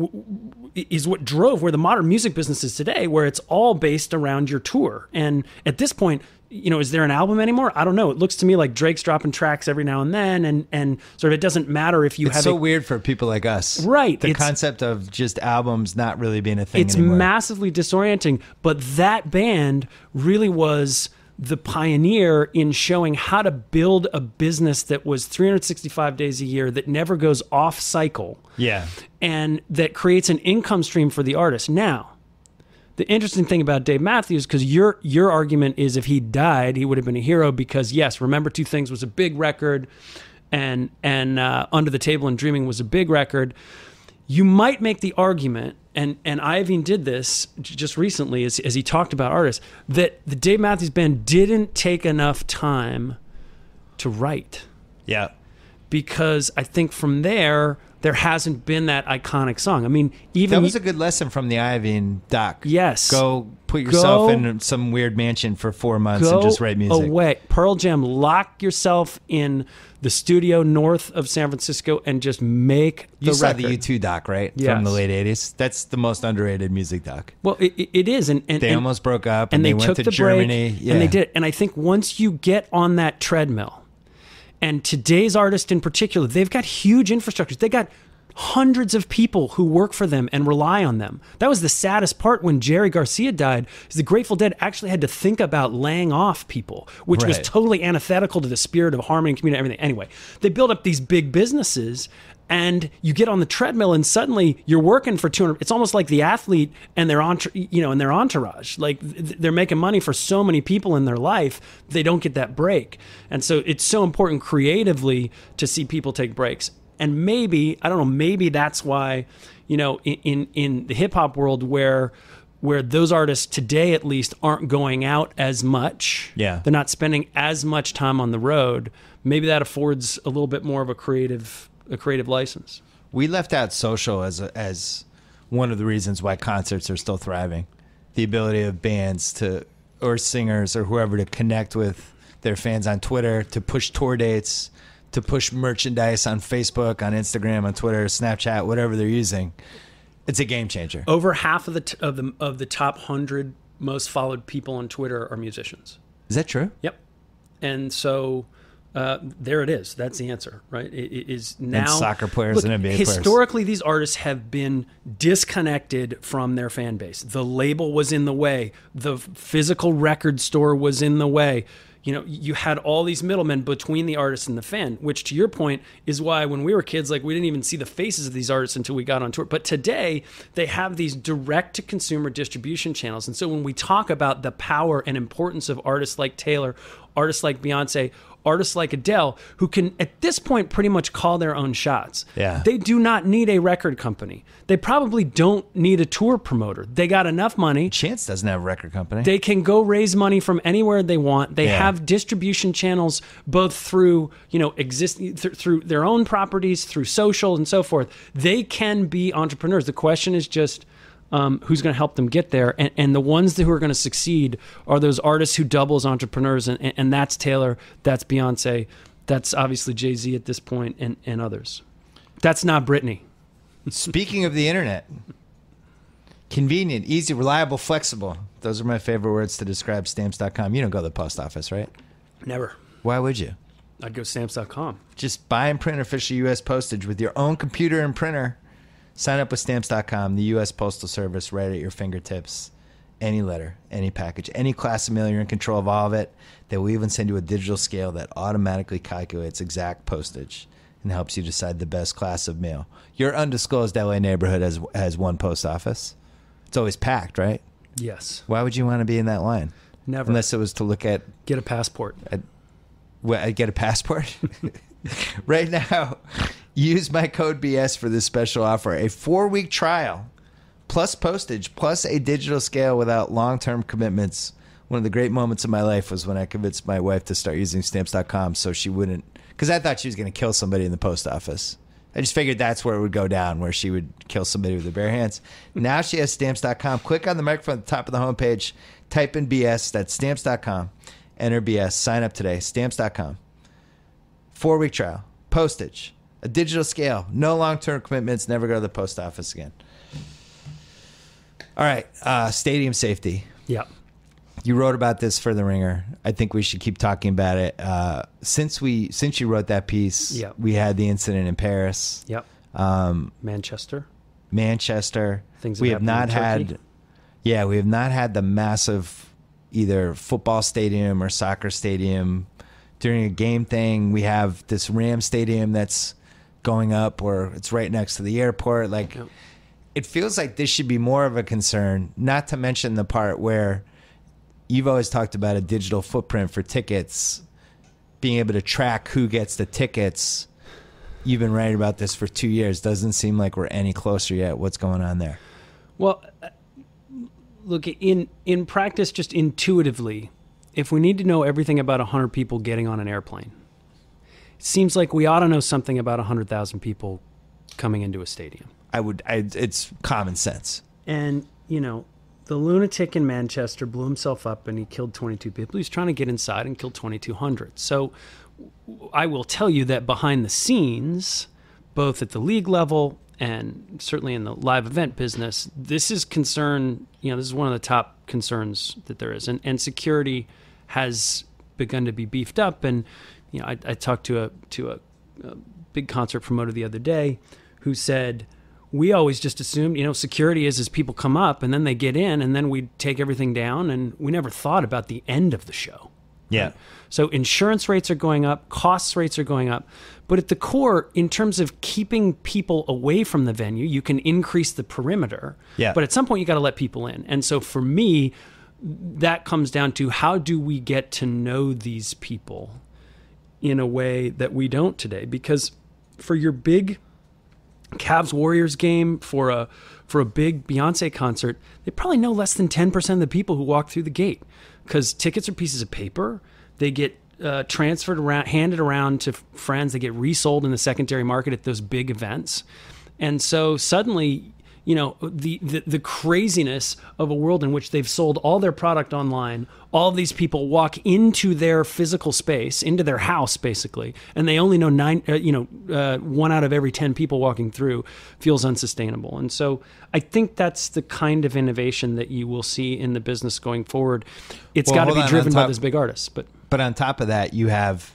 is what drove where the modern music business is today, where it's all based around your tour. And at this point, you know, is there an album anymore? I don't know. It looks to me like Drake's dropping tracks every now and then, and and sort of it doesn't matter if you it's have. It's so a, weird for people like us, right? The concept of just albums not really being a thing. It's anymore. Massively disorienting. But that band really was the pioneer in showing how to build a business that was three hundred sixty-five days a year, that never goes off cycle. Yeah, and that creates an income stream for the artist now. The interesting thing about Dave Matthews, because your your argument is if he died, he would have been a hero, because, yes, Remember Two Things was a big record, and, and uh, Under the Table and Dreaming was a big record. You might make the argument, and, and Iovine did this just recently as, as he talked about artists, that the Dave Matthews Band didn't take enough time to write. Yeah. Because I think from there... there hasn't been that iconic song. I mean, even that was a good lesson from the Iovine doc. Yes, go put yourself go, in some weird mansion for four months and just write music. Away, Pearl Jam, lock yourself in the studio north of San Francisco and just make the you record. Saw the U two doc, right? Yes. From the late eighties. That's the most underrated music doc. Well, it, it is, and, and they and, almost broke up, and, and they, they went took to the Germany, break, yeah. and they did. And I think once you get on that treadmill. And today's artists in particular, they've got huge infrastructures. They got hundreds of people who work for them and rely on them. That was the saddest part when Jerry Garcia died, is the Grateful Dead actually had to think about laying off people, which right. was totally antithetical to the spirit of harmony and community and everything. Anyway, they build up these big businesses and you get on the treadmill and suddenly you're working for two hundred. It's almost like the athlete and their you know, and their entourage. Like they're making money for so many people in their life, they don't get that break. And so it's so important creatively to see people take breaks. And maybe, I don't know, maybe that's why, you know, in, in, in the hip hop world where where those artists today at least aren't going out as much. Yeah. They're not spending as much time on the road. Maybe that affords a little bit more of a creative a creative license. We left out social as a, as one of the reasons why concerts are still thriving. The ability of bands to or singers or whoever to connect with their fans on Twitter, to push tour dates, to push merchandise on Facebook, on Instagram, on Twitter, Snapchat, whatever they're using. It's a game changer. Over half of the t of the of the top one hundred most followed people on Twitter are musicians. Is that true? Yep. And so Uh, there it is. That's the answer, right? It, it is now. And soccer players look, and N B A historically, players. Historically, these artists have been disconnected from their fan base. The label was in the way. The physical record store was in the way. You know, you had all these middlemen between the artist and the fan, which to your point is why when we were kids, like we didn't even see the faces of these artists until we got on tour. But today they have these direct to consumer distribution channels. And so when we talk about the power and importance of artists like Taylor, artists like Beyonce, artists like Adele, who can at this point pretty much call their own shots. Yeah. They do not need a record company. They probably don't need a tour promoter. They got enough money. Chance doesn't have a record company. They can go raise money from anywhere they want. They yeah. have distribution channels both through, you know, existing th through their own properties, through social and so forth. They can be entrepreneurs. The question is just Um, who's going to help them get there, and, and the ones that who are going to succeed are those artists who double as entrepreneurs, and, and, and that's Taylor, that's Beyonce, that's obviously Jay-Z at this point, and, and others. That's not Britney. Speaking of the internet, convenient, easy, reliable, flexible. Those are my favorite words to describe stamps dot com. You don't go to the post office, right? Never. Why would you? I'd go stamps dot com. Just buy and print official U S postage with your own computer and printer. Sign up with stamps dot com, the U S Postal Service, right at your fingertips. Any letter, any package, any class of mail, you're in control of all of it. They will even send you a digital scale that automatically calculates exact postage and helps you decide the best class of mail. Your undisclosed L A neighborhood has, has one post office. It's always packed, right? Yes. Why would you want to be in that line? Never. Unless it was to look at... Get a passport. At, well, get a passport? Right now... Use my code B S for this special offer. A four-week trial, plus postage, plus a digital scale without long-term commitments. One of the great moments of my life was when I convinced my wife to start using stamps dot com so she wouldn't, because I thought she was going to kill somebody in the post office. I just figured that's where it would go down, where she would kill somebody with her bare hands. Now she has stamps dot com. Click on the microphone at the top of the homepage. Type in B S. That's stamps dot com. Enter B S. Sign up today. stamps dot com. Four-week trial. Postage. A digital scale, no long-term commitments, never go to the post office again. All right, uh, stadium safety. Yeah. You wrote about this for The Ringer. I think we should keep talking about it. Uh, since we, since you wrote that piece, yep. we had the incident in Paris. Yep. Um, Manchester. Manchester. Things we have not had. Yeah, we have not had the massive either football stadium or soccer stadium during a game thing. We have this Ram Stadium that's going up, or it's right next to the airport. Like, yep. it feels like this should be more of a concern, not to mention the part where you've always talked about a digital footprint for tickets, being able to track who gets the tickets. You've been writing about this for two years. Doesn't seem like we're any closer yet. What's going on there? Well, look, in, in practice, just intuitively, if we need to know everything about one hundred people getting on an airplane, it seems like we ought to know something about one hundred thousand people coming into a stadium. I would, I, it's common sense. And, you know, the lunatic in Manchester blew himself up and he killed twenty-two people. He was trying to get inside and killed twenty-two hundred. So I will tell you that behind the scenes, both at the league level and certainly in the live event business, this is concern, you know, this is one of the top concerns that there is. And, and security has begun to be beefed up. And, you know, I, I talked to a to a, a big concert promoter the other day who said, we always just assumed, you know, security is as people come up and then they get in and then we take everything down, and we never thought about the end of the show. Yeah. Right? So insurance rates are going up, costs rates are going up, but at the core, in terms of keeping people away from the venue, you can increase the perimeter, yeah. but at some point you got to let people in. And so for me, that comes down to, how do we get to know these people in a way that we don't today? Because for your big Cavs Warriors game, for a for a big Beyonce concert, they probably know less than ten percent of the people who walk through the gate, because tickets are pieces of paper. They get uh, transferred around, handed around to friends. They get resold in the secondary market at those big events. And so suddenly, you know, the, the, the craziness of a world in which they've sold all their product online, all these people walk into their physical space, into their house, basically, and they only know nine, uh, you know, uh, one out of every ten people walking through, feels unsustainable. And so I think that's the kind of innovation that you will see in the business going forward. It's well, got to be on, driven on top, by this big artist. But, but on top of that, you have,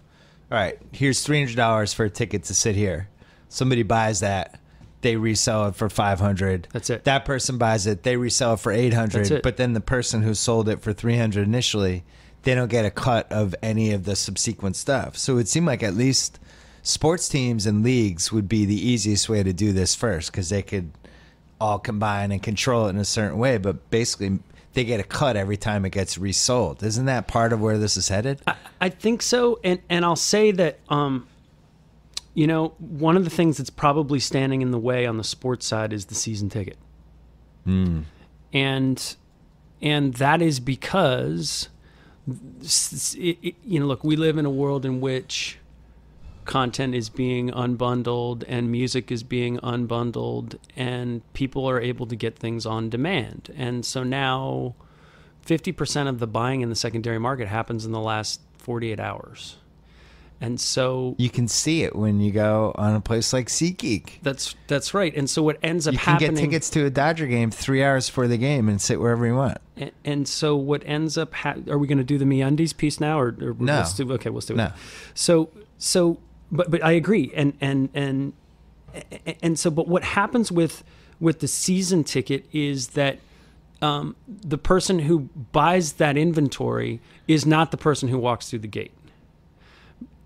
all right, here's three hundred dollars for a ticket to sit here. Somebody buys that. They resell it for five hundred. That's it. That person buys it. They resell it for eight hundred. But then the person who sold it for three hundred initially, they don't get a cut of any of the subsequent stuff. So it would seem like at least sports teams and leagues would be the easiest way to do this first, because they could all combine and control it in a certain way. But basically, they get a cut every time it gets resold. Isn't that part of where this is headed? I, I think so. And, and I'll say that... Um, you know, one of the things that's probably standing in the way on the sports side is the season ticket. Mm. And and that is because, it, it, you know, look, we live in a world in which content is being unbundled and music is being unbundled and people are able to get things on demand. And so now fifty percent of the buying in the secondary market happens in the last forty-eight hours. And so you can see it when you go on a place like SeatGeek. That's that's right. And so what ends up happening, you can get tickets to a Dodger game three hours before the game and sit wherever you want. And, and so what ends up ha are we going to do the MeUndies piece now, or, or no? Let's do, okay, let's do it. No. So so but but I agree. And and and and so but what happens with with the season ticket is that um, the person who buys that inventory is not the person who walks through the gate.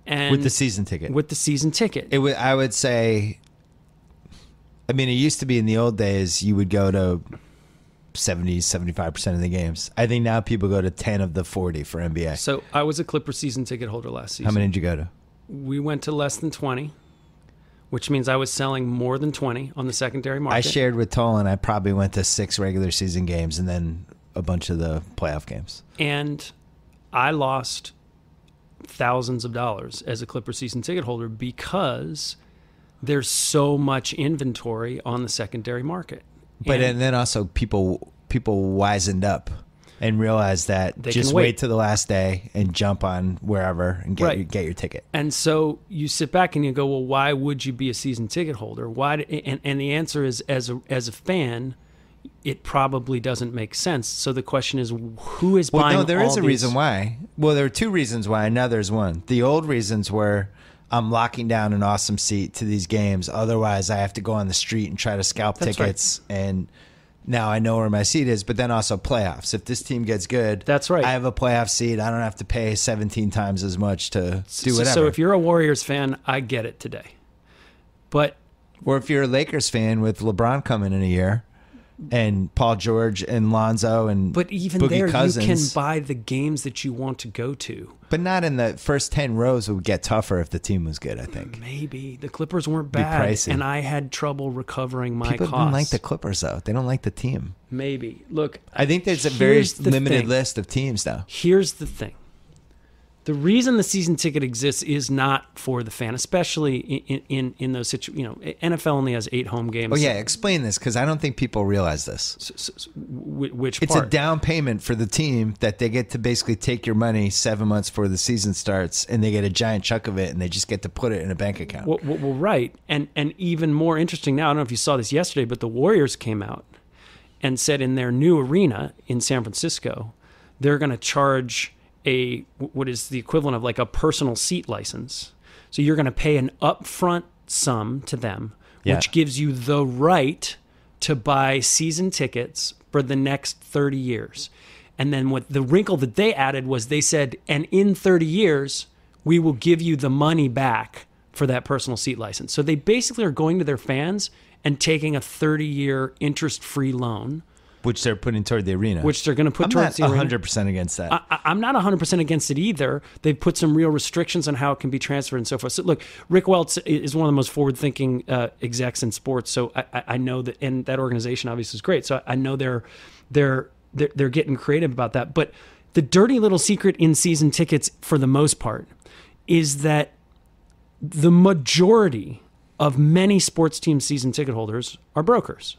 And with the season ticket. With the season ticket. It would, I would say, I mean, it used to be in the old days, you would go to seventy, seventy-five percent of the games. I think now people go to ten of the forty for N B A. So I was a Clipper season ticket holder last season. How many did you go to? We went to less than twenty, which means I was selling more than twenty on the secondary market. I shared with Tolan, I probably went to six regular season games and then a bunch of the playoff games. And I lost thousands of dollars as a Clipper season ticket holder, because there's so much inventory on the secondary market. But and, and then also people people wisened up and realized that they just wait. wait till the last day and jump on wherever and get, right. your, get your ticket. And so you sit back and you go, well, why would you be a season ticket holder? Why? Do, and, and the answer is, as a, as a fan, it probably doesn't make sense. So the question is, who is buying all these? Well, no, there is a reason why. Well, there are two reasons why. Now there's one. The old reasons were, I'm locking down an awesome seat to these games. Otherwise, I have to go on the street and try to scalp tickets. And now I know where my seat is. But then also playoffs. If this team gets good, that's right, I have a playoff seat. I don't have to pay seventeen times as much to do whatever. So if you're a Warriors fan, I get it today. But or if you're a Lakers fan with LeBron coming in a year, and Paul George and Lonzo and but even Boogie there Cousins. You can buy the games that you want to go to, but not in the first ten rows. It would get tougher if the team was good. I think maybe the Clippers weren't bad, and I had trouble recovering my people costs. People don't like the Clippers though. They don't like the team. Maybe look, I think there's a very the limited thing. list of teams though. Here's the thing: the reason the season ticket exists is not for the fan, especially in in, in those situations. You know, N F L only has eight home games. Oh yeah, explain this, because I don't think people realize this. So, so, so, which part? It's a down payment for the team that they get to basically take your money seven months before the season starts, and they get a giant chunk of it, and they just get to put it in a bank account. Well, well right, and and even more interesting now. I don't know if you saw this yesterday, but the Warriors came out and said in their new arena in San Francisco, they're going to charge a what is the equivalent of like a personal seat license. So you're going to pay an upfront sum to them, yeah. which gives you the right to buy season tickets for the next thirty years. And then what the wrinkle that they added was they said, and in thirty years, we will give you the money back for that personal seat license. So they basically are going to their fans and taking a thirty-year interest-free loan. Which they're putting toward the arena. Which they're going to put I'm towards the arena. I'm not one hundred percent against that. I, I'm not one hundred percent against it either. They've put some real restrictions on how it can be transferred and so forth. So look, Rick Welts is one of the most forward-thinking uh, execs in sports. So I, I know that, and that organization obviously is great. So I know they're they're they're, they're getting creative about that. But the dirty little secret in season tickets, for the most part, is that the majority of many sports team season ticket holders are brokers.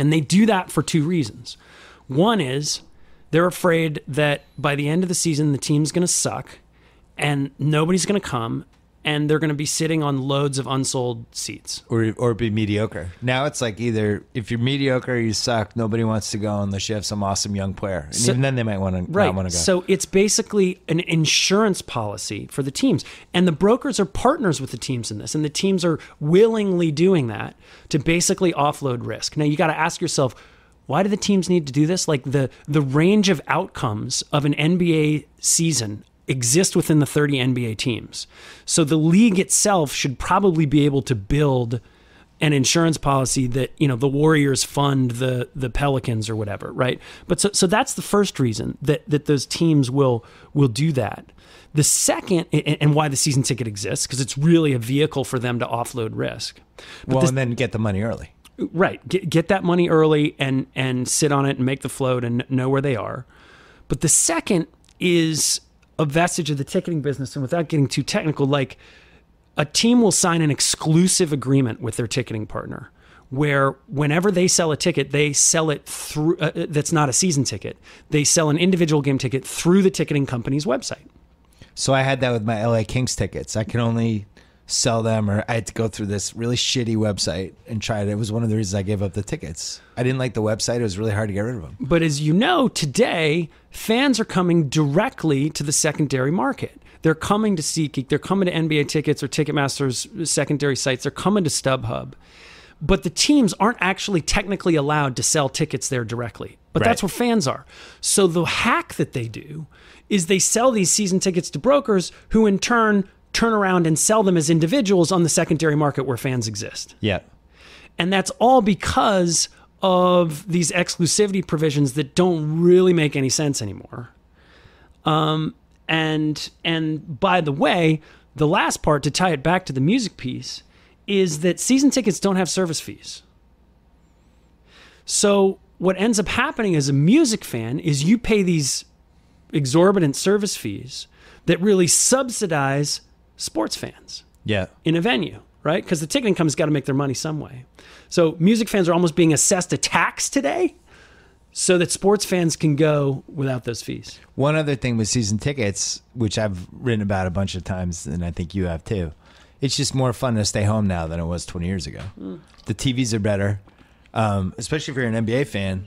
And they do that for two reasons. One is they're afraid that by the end of the season, the team's going to suck and nobody's going to come and they're going to be sitting on loads of unsold seats. Or or be mediocre. Now it's like either if you're mediocre, you suck, nobody wants to go unless you have some awesome young player. And so, even then they might want to, right. not want to go. So it's basically an insurance policy for the teams. And the brokers are partners with the teams in this. And the teams are willingly doing that to basically offload risk. Now you got to ask yourself, why do the teams need to do this? Like the the range of outcomes of an N B A season exist within the thirty N B A teams. So the league itself should probably be able to build an insurance policy that, you know, the Warriors fund the the Pelicans or whatever, right? But so so that's the first reason that that those teams will will do that. The second, and why the season ticket exists, because it's really a vehicle for them to offload risk. But well, this, and then get the money early. Right. Get get that money early and and sit on it and make the float and know where they are. But the second is a vestige of the ticketing business, and without getting too technical, like a team will sign an exclusive agreement with their ticketing partner where whenever they sell a ticket, they sell it through, uh, that's not a season ticket, they sell an individual game ticket through the ticketing company's website. So I had that with my L A Kings tickets. I can only sell them, or I had to go through this really shitty website and try it. It was one of the reasons I gave up the tickets. I didn't like the website. It was really hard to get rid of them. But as you know, today, fans are coming directly to the secondary market. They're coming to SeatGeek. They're coming to N B A Tickets or Ticketmaster's secondary sites. They're coming to StubHub. But the teams aren't actually technically allowed to sell tickets there directly. But right. that's where fans are. So the hack that they do is they sell these season tickets to brokers who in turn turn around and sell them as individuals on the secondary market where fans exist. Yeah. And that's all because of these exclusivity provisions that don't really make any sense anymore. Um, and, and by the way, the last part to tie it back to the music piece is that season tickets don't have service fees. So what ends up happening as a music fan is you pay these exorbitant service fees that really subsidize sports fans yeah. in a venue, right? Because the ticketing company's got to make their money some way. So music fans are almost being assessed a tax today so that sports fans can go without those fees. One other thing with season tickets, which I've written about a bunch of times, and I think you have too, it's just more fun to stay home now than it was twenty years ago. Mm. The T Vs are better, um, especially if you're an N B A fan.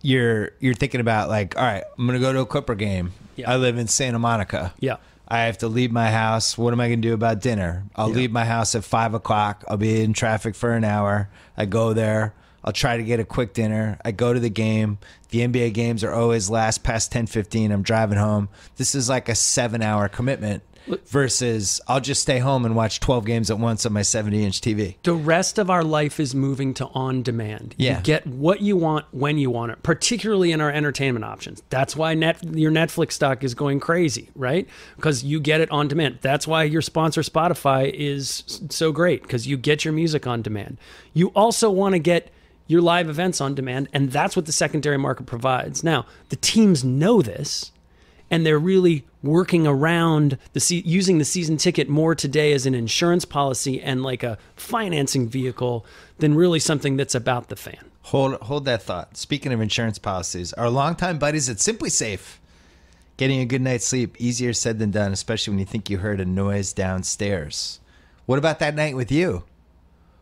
You're you're thinking about like, all right, I'm going to go to a Clipper game. Yeah. I live in Santa Monica. Yeah. I have to leave my house. What am I going to do about dinner? I'll yeah. leave my house at five o'clock. I'll be in traffic for an hour. I go there. I'll try to get a quick dinner. I go to the game. The N B A games are always last past ten fifteen. I'm driving home. This is like a seven-hour commitment versus I'll just stay home and watch twelve games at once on my seventy-inch T V. The rest of our life is moving to on-demand. Yeah. You get what you want when you want it, particularly in our entertainment options. That's why net, your Netflix stock is going crazy, right? Because you get it on demand. That's why your sponsor Spotify is so great, because you get your music on demand. You also want to get your live events on demand, and that's what the secondary market provides. Now, the teams know this, and they're really working around the se- using the season ticket more today as an insurance policy and like a financing vehicle than really something that's about the fan. Hold hold that thought. Speaking of insurance policies, our longtime buddies at Simply Safe, getting a good night's sleep, easier said than done, especially when you think you heard a noise downstairs. What about that night with you?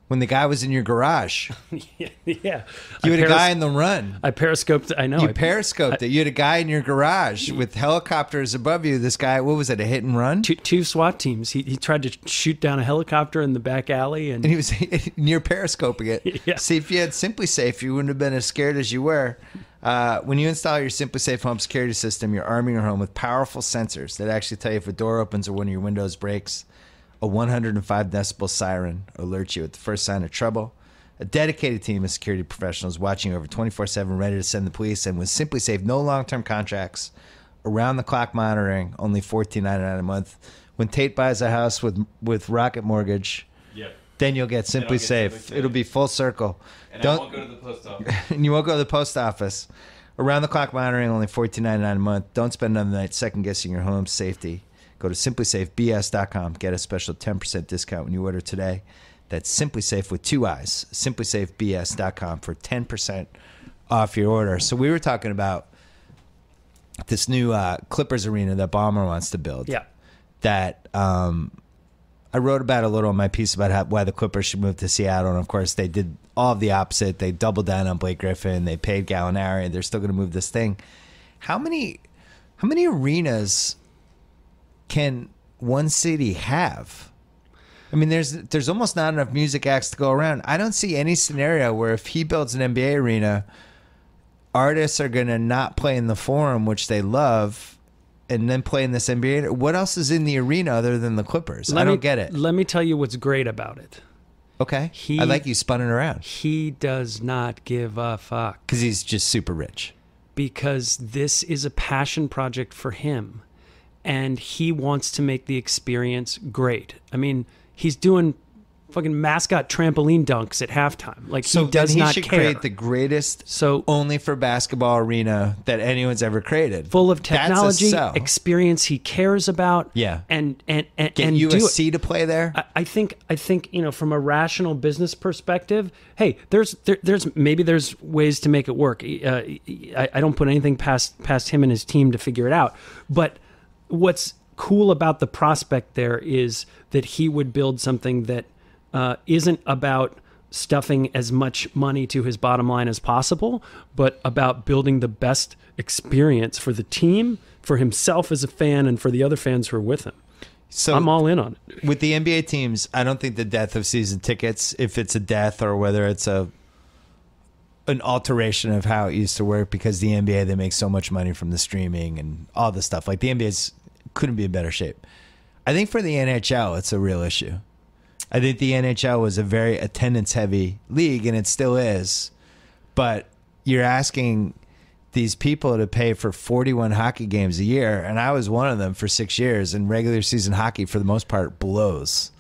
when the guy was in your garage. yeah, yeah. You had a guy in the run. I periscoped. I know. You I, periscoped I, it. You had a guy in your garage with helicopters above you. This guy, what was it, a hit and run? Two, two SWAT teams. He, he tried to shoot down a helicopter in the back alley. And, and he was near periscoping it. Yeah. See, if you had Simply Safe, you wouldn't have been as scared as you were. Uh, when you install your Simply Safe home security system, you're arming your home with powerful sensors that actually tell you if a door opens or one of your windows breaks. A one hundred five decibel siren alerts you at the first sign of trouble. A dedicated team of security professionals watching over twenty-four seven, ready to send the police. And with Simply Safe, no long-term contracts, around-the-clock monitoring, only fourteen ninety-nine a month. When Tate buys a house with with Rocket Mortgage, yep. then you'll get Simply get Safe. Simply It'll be full circle. And Don't, I won't go to the post office. And you won't go to the post office. Around-the-clock monitoring, only fourteen ninety-nine a month. Don't spend another night second-guessing your home's safety. Go to simply safe b s dot com. Get a special ten percent discount when you order today. That's Simply Safe with two eyes. simply safe b s dot com for ten percent off your order. So we were talking about this new uh, Clippers arena that Ballmer wants to build. Yeah. That um, I wrote about a little in my piece about how, why the Clippers should move to Seattle. And, of course, they did all of the opposite. They doubled down on Blake Griffin. They paid Gallinari. They're still going to move this thing. How many, how many arenas... can one city have? I mean, there's there's almost not enough music acts to go around. I don't see any scenario where if he builds an N B A arena, artists are going to not play in the Forum, which they love, and then play in this N B A. What else is in the arena other than the Clippers? Let I don't me, get it. Let me tell you what's great about it. Okay. He, I like you spinning around. He does not give a fuck. Because he's just super rich. Because this is a passion project for him. And he wants to make the experience great. I mean, he's doing fucking mascot trampoline dunks at halftime. Like, so he does not care. So he should create the greatest so, only for basketball arena that anyone's ever created. Full of technology, experience he cares about. Yeah. And and and get U S C to play there. I, I think I think, you know, from a rational business perspective, hey, there's there, there's maybe there's ways to make it work. Uh, I, I don't put anything past past him and his team to figure it out. But what's cool about the prospect there is that he would build something that uh, isn't about stuffing as much money to his bottom line as possible, but about building the best experience for the team, for himself as a fan, and for the other fans who are with him. So I'm all in on it. With the N B A teams, I don't think the death of season tickets, if it's a death or whether it's a an alteration of how it used to work, because the N B A, they make so much money from the streaming and all this stuff. Like, the N B A's couldn't be in better shape. I think for the N H L, it's a real issue. I think the N H L was a very attendance-heavy league, and it still is. But you're asking these people to pay for forty-one hockey games a year, and I was one of them for six years, and regular season hockey, for the most part, blows.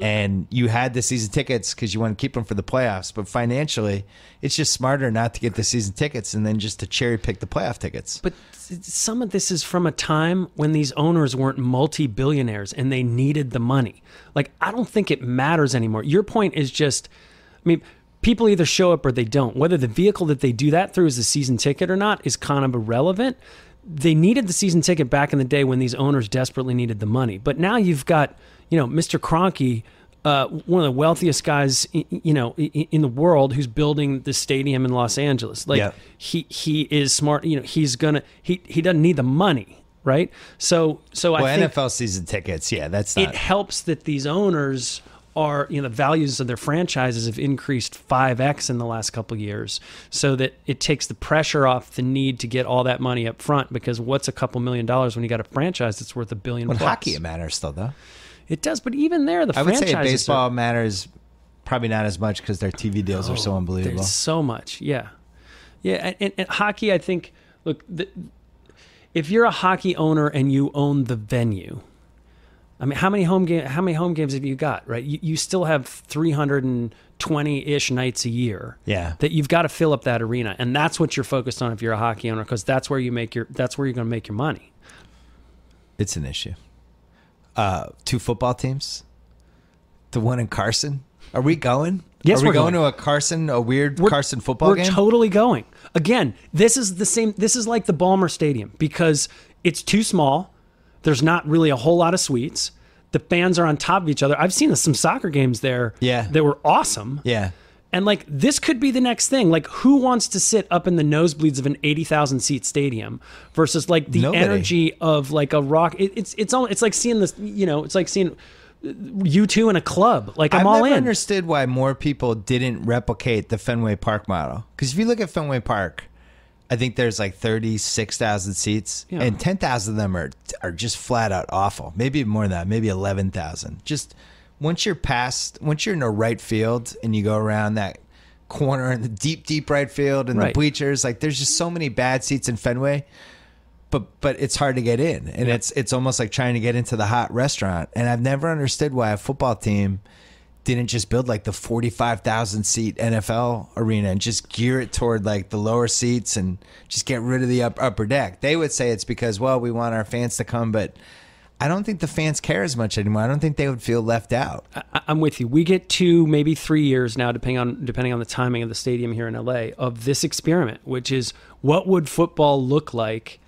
And you had the season tickets because you want to keep them for the playoffs. But financially, it's just smarter not to get the season tickets and then just to cherry pick the playoff tickets. But some of this is from a time when these owners weren't multi-billionaires and they needed the money. Like, I don't think it matters anymore. Your point is just, I mean, people either show up or they don't. Whether the vehicle that they do that through is the season ticket or not is kind of irrelevant. They needed the season ticket back in the day when these owners desperately needed the money. But now you've got... You know, Mister Kroenke, uh, one of the wealthiest guys, in, you know, in the world, who's building the stadium in Los Angeles. Like, yeah. he he is smart. You know, he's gonna he he doesn't need the money, right? So so well, I think N F L season tickets, yeah, that's not... it helps that these owners are, you know, the values of their franchises have increased five X in the last couple of years, so that it takes the pressure off the need to get all that money up front. Because what's a couple million dollars when you got a franchise that's worth a billion? Well, plus? Hockey it matters still though. It does, but even there, the I franchises... I would say baseball are, matters probably not as much because their T V deals no, are so unbelievable. There's so much, yeah. Yeah, and, and, and hockey, I think... Look, the, if you're a hockey owner and you own the venue, I mean, how many home, game, how many home games have you got, right? You, you still have three hundred twenty-ish nights a year yeah. that you've got to fill up that arena, and that's what you're focused on if you're a hockey owner, because that's where you make your, that's where you're going to make your money. It's an issue. Uh, two football teams, the one in Carson. Are we going? Yes, are we we're going. going to a Carson, a weird we're, Carson football we're game. We're totally going. Again, this is the same. This is like the Ballmer Stadium because it's too small. There's not really a whole lot of suites. the fans are on top of each other. I've seen some soccer games there yeah. that were awesome. Yeah. And like, this could be the next thing. Like, who wants to sit up in the nosebleeds of an eighty thousand seat stadium versus like the Nobody. energy of like a rock? It, it's, it's all, it's like seeing this, you know, it's like seeing U two in a club. Like, I'm I've all in. I've never understood why more people didn't replicate the Fenway Park model. Cause if you look at Fenway Park, I think there's like thirty-six thousand seats yeah. and ten thousand of them are, are just flat out awful. Maybe more than that, maybe eleven thousand. Just, Once you're past, once you're in a right field and you go around that corner in the deep, deep right field and right. the bleachers, like there's just so many bad seats in Fenway, but but it's hard to get in. And yeah. it's it's almost like trying to get into the hot restaurant. And I've never understood why a football team didn't just build like the forty-five thousand seat N F L arena and just gear it toward like the lower seats and just get rid of the upper, upper deck. They would say it's because, well, we want our fans to come, but I don't think the fans care as much anymore. I don't think they would feel left out. I, I'm with you. We get two, maybe three years now, depending on depending on the timing of the stadium here in L A, of this experiment, which is what would football look like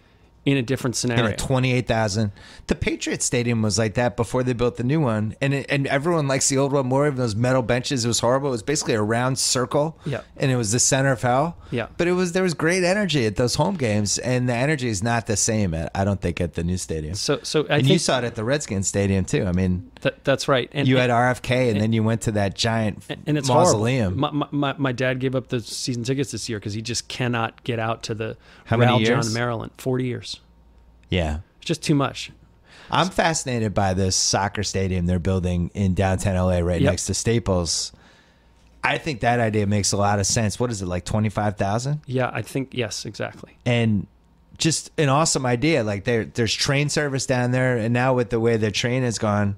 in a different scenario? In a twenty-eight thousand. The Patriots Stadium was like that before they built the new one, and it, and everyone likes the old one more. Even those metal benches, it was horrible. It was basically a round circle, yeah. and it was the center of hell. Yeah, but it was there was great energy at those home games, and the energy is not the same. At, I don't think at the new stadium. So, so I and think you saw it at the Redskins Stadium too. I mean, th that's right. And you and, had R F K, and, and then you went to that giant and, and it's mausoleum. My, my my dad gave up the season tickets this year because he just cannot get out to the How Ral many years? John, Maryland. Forty years. Yeah. It's just too much. I'm so. fascinated by this soccer stadium they're building in downtown L A right yep. next to Staples. I think that idea makes a lot of sense. What is it, like twenty-five thousand? Yeah, I think, yes, exactly. And just an awesome idea. Like there, there's train service down there, and now with the way the train has gone,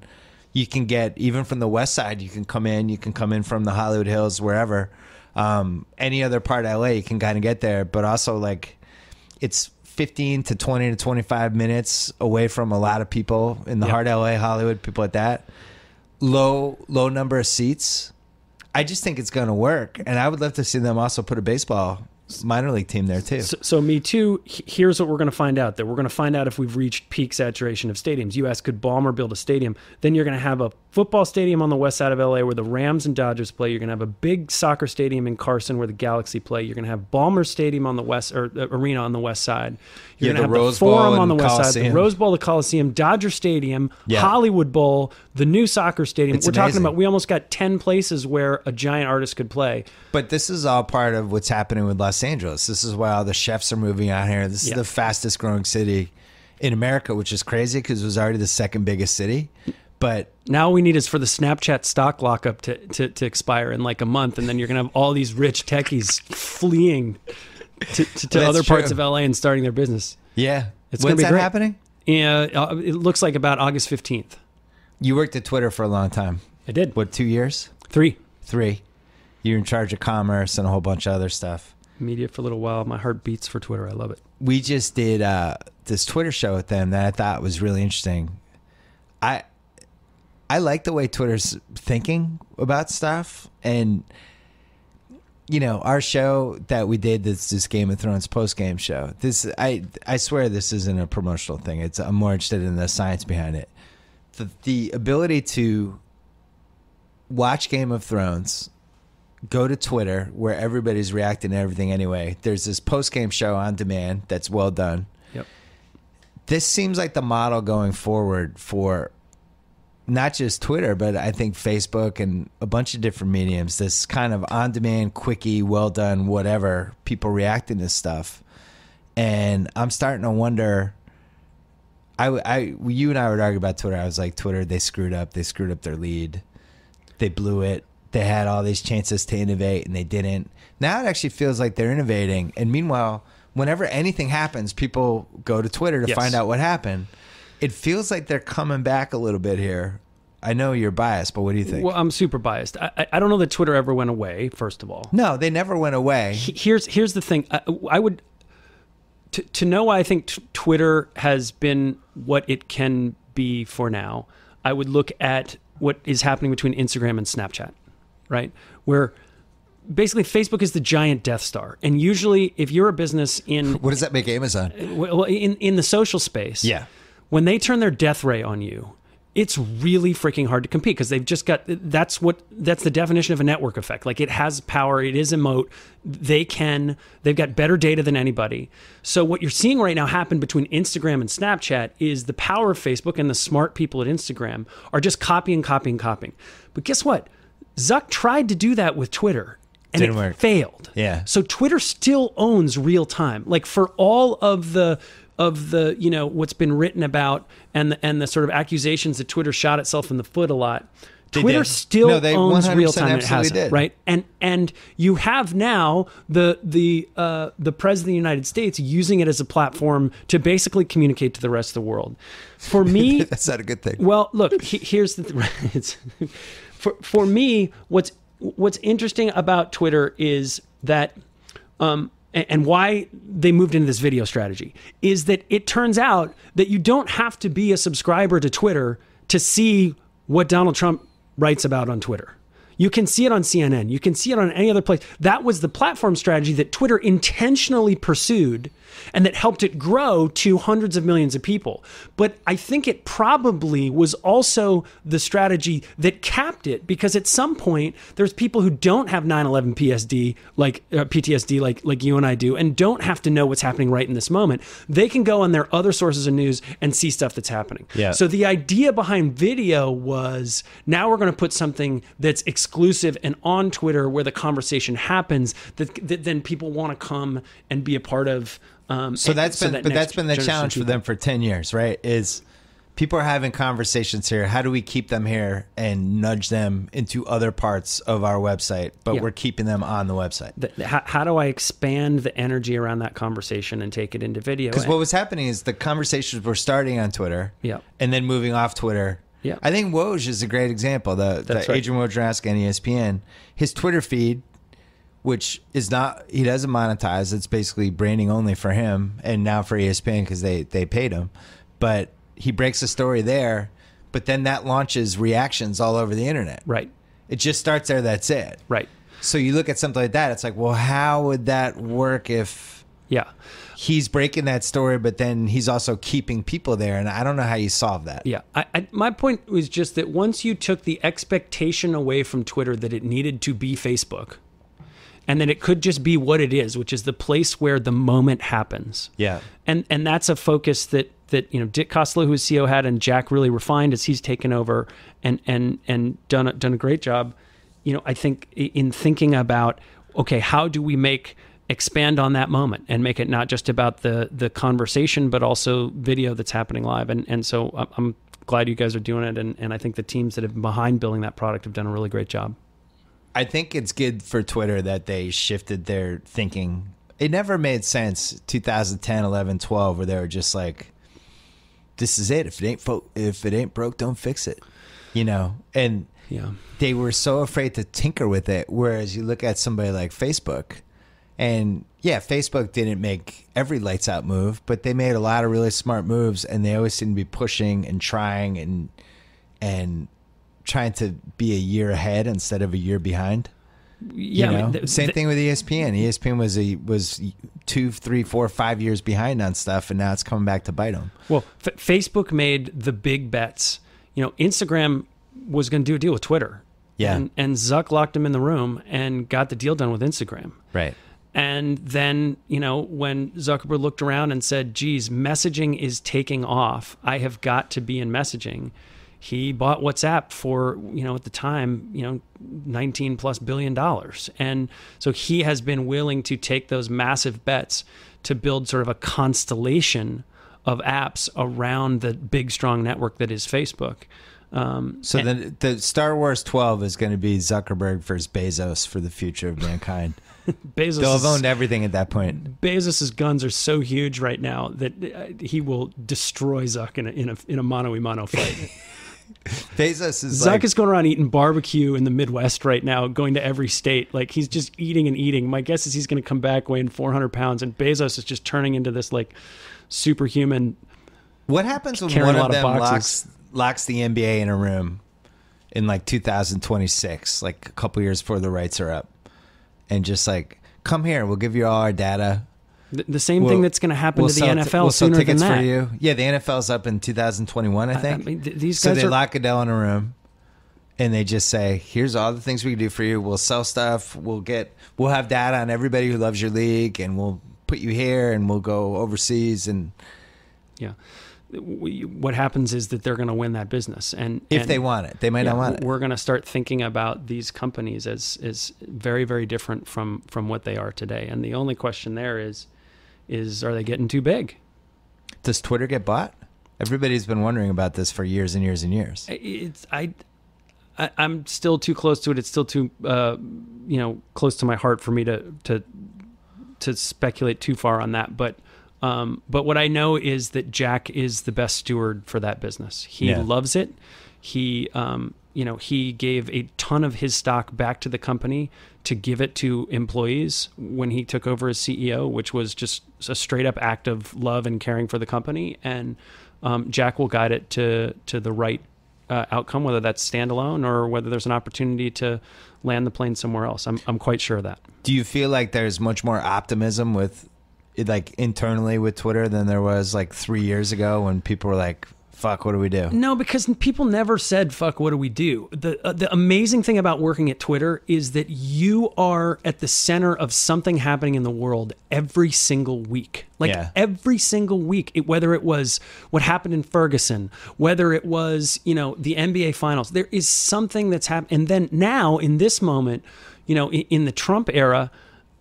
you can get, even from the west side, you can come in, you can come in from the Hollywood Hills, wherever. Um, any other part of L A, you can kind of get there. But also, like, it's fifteen to twenty to twenty-five minutes away from a lot of people in the yep. hard L A, Hollywood, people like that. Low, low number of seats. I just think it's going to work. And I would love to see them also put a baseball minor league team there too. So, so me too. Here's what we're going to find out that we're going to find out if we've reached peak saturation of stadiums. You asked, could Ballmer build a stadium? Then you're going to have a football stadium on the west side of L A where the Rams and Dodgers play. You're going to have a big soccer stadium in Carson where the Galaxy play. You're going to have Ballmer Stadium on the west, or uh, arena on the west side. You're yeah, going to have Rose the Forum on the west Coliseum. side, the Rose Bowl, the Coliseum, Dodger Stadium, yeah. Hollywood Bowl, the new soccer stadium. It's we're amazing. talking about, we almost got ten places where a giant artist could play. But this is all part of what's happening with Los Angeles. This is why all the chefs are moving out here. This is yeah. the fastest growing city in America, which is crazy because it was already the second biggest city. But now we need is for the Snapchat stock lockup to, to, to expire in like a month. And then you're going to have all these rich techies fleeing to, to, to other true. parts of L A and starting their business. Yeah. It's When's gonna be that great. happening? Yeah, uh, it looks like about August fifteenth. You worked at Twitter for a long time. I did. What, two years? Three. Three. You're in charge of commerce and a whole bunch of other stuff. Media for a little while. My heart beats for Twitter. I love it. We just did uh, this Twitter show with them that I thought was really interesting. I... I like the way Twitter's thinking about stuff. And, you know, our show that we did, this, this Game of Thrones post-game show, this I I swear this isn't a promotional thing. It's I'm more interested in the science behind it. The, the ability to watch Game of Thrones, go to Twitter, where everybody's reacting to everything anyway. There's this post-game show on demand that's well done. Yep. This seems like the model going forward for not just Twitter, but I think Facebook and a bunch of different mediums, this kind of on-demand, quickie, well-done, whatever, people reacting to stuff. And I'm starting to wonder, I, I, you and I would argue about Twitter. I was like, Twitter, they screwed up. They screwed up their lead. They blew it. They had all these chances to innovate, and they didn't. Now it actually feels like they're innovating. And meanwhile, whenever anything happens, people go to Twitter to yes. find out what happened. It feels like they're coming back a little bit here. I know you're biased, but what do you think? Well, I'm super biased. I, I don't know that Twitter ever went away, first of all. No, they never went away. Here's, here's the thing. I, I would... To, to know why I think t Twitter has been what it can be for now, I would look at what is happening between Instagram and Snapchat, right? Where basically Facebook is the giant Death Star. And usually, if you're a business in... What does that make Amazon? Well, in, in the social space... Yeah. When they turn their death ray on you, it's really freaking hard to compete because they've just got, that's what, that's the definition of a network effect. Like, it has power, it is emote, they can, they've got better data than anybody. So what you're seeing right now happen between Instagram and Snapchat is the power of Facebook and the smart people at Instagram are just copying, copying, copying. But guess what? Zuck tried to do that with Twitter and Didn't it work. failed. Yeah. So Twitter still owns real time. Like, for all of the, of the, you know, what's been written about and the, and the sort of accusations that Twitter shot itself in the foot a lot, they Twitter did. still no, they owns real time. It has it, right? And and you have now the the uh, the president of the United States using it as a platform to basically communicate to the rest of the world. For me, that's not a good thing. Well, look, he, here's the th it's, for for me, what's what's interesting about Twitter is that. Um, and why they moved into this video strategy is that it turns out that you don't have to be a subscriber to Twitter to see what Donald Trump writes about on Twitter. You can see it on C N N. You can see it on any other place. That was the platform strategy that Twitter intentionally pursued and that helped it grow to hundreds of millions of people. But I think it probably was also the strategy that capped it, because at some point there's people who don't have nine eleven P S D, like uh, P T S D, like like you and I do, and don't have to know what's happening right in this moment. They can go on their other sources of news and see stuff that's happening. Yeah. So the idea behind video was, now we're going to put something that's exclusive and on Twitter where the conversation happens, that, that then people want to come and be a part of. Um, so that's been, so that but that's been the challenge for them for ten years, right? Is people are having conversations here. How do we keep them here and nudge them into other parts of our website, but yeah. we're keeping them on the website? The, how, how do I expand the energy around that conversation and take it into video? Because what was happening is the conversations were starting on Twitter yeah. and then moving off Twitter. Yeah. I think Woj is a great example. The, the right. Adrian Wojnarowski on E S P N, his Twitter feed, which is not, he doesn't monetize. It's basically branding only for him and now for E S P N because they, they paid him. But he breaks a story there, but then that launches reactions all over the internet. Right. It just starts there, that's it. Right. So you look at something like that, it's like, well, how would that work if yeah. he's breaking that story, but then he's also keeping people there? And I don't know how you solve that. Yeah. I, I, my point was just that once you took the expectation away from Twitter that it needed to be Facebook, and then it could just be what it is, which is the place where the moment happens. Yeah. And and that's a focus that that you know Dick Costolo, who's C E O, had, and Jack really refined as he's taken over and and and done a, done a great job. You know, I think in thinking about, okay, how do we make expand on that moment and make it not just about the the conversation, but also video that's happening live. And and so I'm glad you guys are doing it, and and I think the teams that have been behind building that product have done a really great job. I think it's good for Twitter that they shifted their thinking. It never made sense two thousand ten, eleven, twelve where they were just like, this is it. If it ain't fo if it ain't broke, don't fix it. You know? And yeah. they were so afraid to tinker with it. Whereas you look at somebody like Facebook, and yeah, Facebook didn't make every lights out move, but they made a lot of really smart moves, and they always seem to be pushing and trying and and trying to be a year ahead instead of a year behind. Yeah, you know? I mean, the, same the, thing with E S P N. E S P N was a was two, three, four, five years behind on stuff, and now it's coming back to bite them. Well, F Facebook made the big bets. You know, Instagram was going to do a deal with Twitter. Yeah, and, and Zuck locked him in the room and got the deal done with Instagram. Right. And then, you know, when Zuckerberg looked around and said, "Geez, messaging is taking off. I have got to be in messaging." He bought WhatsApp for, you know, at the time, you know, nineteen plus billion dollars. And so he has been willing to take those massive bets to build sort of a constellation of apps around the big, strong network that is Facebook. Um, so then the Star Wars twelve is going to be Zuckerberg versus Bezos for the future of mankind. Bezos They'll have owned everything at that point. Bezos's guns are so huge right now that he will destroy Zuck in a, in a, in a mono-y-mono fight. Bezos is Zuck like, is going around eating barbecue in the Midwest right now, going to every state. Like, he's just eating and eating. My guess is he's going to come back weighing four hundred pounds, and Bezos is just turning into this like superhuman. What happens when one of them of locks, locks the N B A in a room in like two thousand twenty-six, like a couple years before the rights are up, and just like, come here, we'll give you all our data. The, the same we'll, thing that's going to happen we'll to the sell, N F L we'll sooner sell than that. For you. Yeah, the N F L's up in two thousand twenty-one, I think. I, I mean, th- these guys so they are... lock Adele in a room, and they just say, "Here's all the things we can do for you. We'll sell stuff. We'll get. We'll have data on everybody who loves your league, and we'll put you here, and we'll go overseas." And yeah. We, what happens is that they're going to win that business, and if and, they want it, they might yeah, not want it. We're going to start thinking about these companies as as very, very different from from what they are today. And the only question there is, is are they getting too big? Does Twitter get bought? Everybody's been wondering about this for years and years and years. It's I, I I'm still too close to it. It's still too uh, you know close to my heart for me to to to speculate too far on that, but. Um, but what I know is that Jack is the best steward for that business. He yeah. loves it. He, um, you know, he gave a ton of his stock back to the company to give it to employees when he took over as C E O, which was just a straight up act of love and caring for the company. And um, Jack will guide it to to the right uh, outcome, whether that's standalone or whether there's an opportunity to land the plane somewhere else. I'm I'm quite sure of that. Do you feel like there's much more optimism with? It, like internally with Twitter than there was like three years ago when people were like, fuck, what do we do? No, because people never said, fuck, what do we do? The uh, the amazing thing about working at Twitter is that you are at the center of something happening in the world every single week. Like yeah. every single week, it, whether it was what happened in Ferguson, whether it was, you know, the N B A finals, there is something that's happened. And then now in this moment, you know, in, in the Trump era,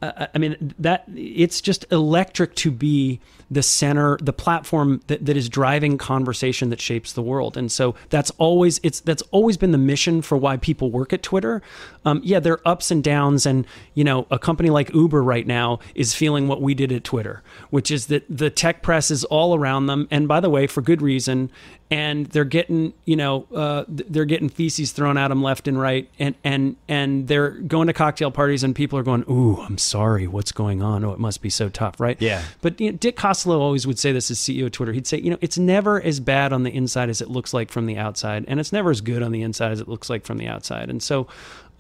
Uh, I mean, that it's just electric to be the center, the platform that, that is driving conversation that shapes the world. And so that's always it's that's always been the mission for why people work at Twitter. Um, yeah, there are ups and downs. And, you know, a company like Uber right now is feeling what we did at Twitter, which is that the tech press is all around them. And by the way, for good reason. And they're getting, you know, uh, they're getting feces thrown at them left and right. And, and, and they're going to cocktail parties and people are going, ooh, I'm sorry, what's going on? Oh, it must be so tough, right? Yeah. But you know, Dick Costolo always would say this as C E O of Twitter. He'd say, you know, it's never as bad on the inside as it looks like from the outside. And it's never as good on the inside as it looks like from the outside. And so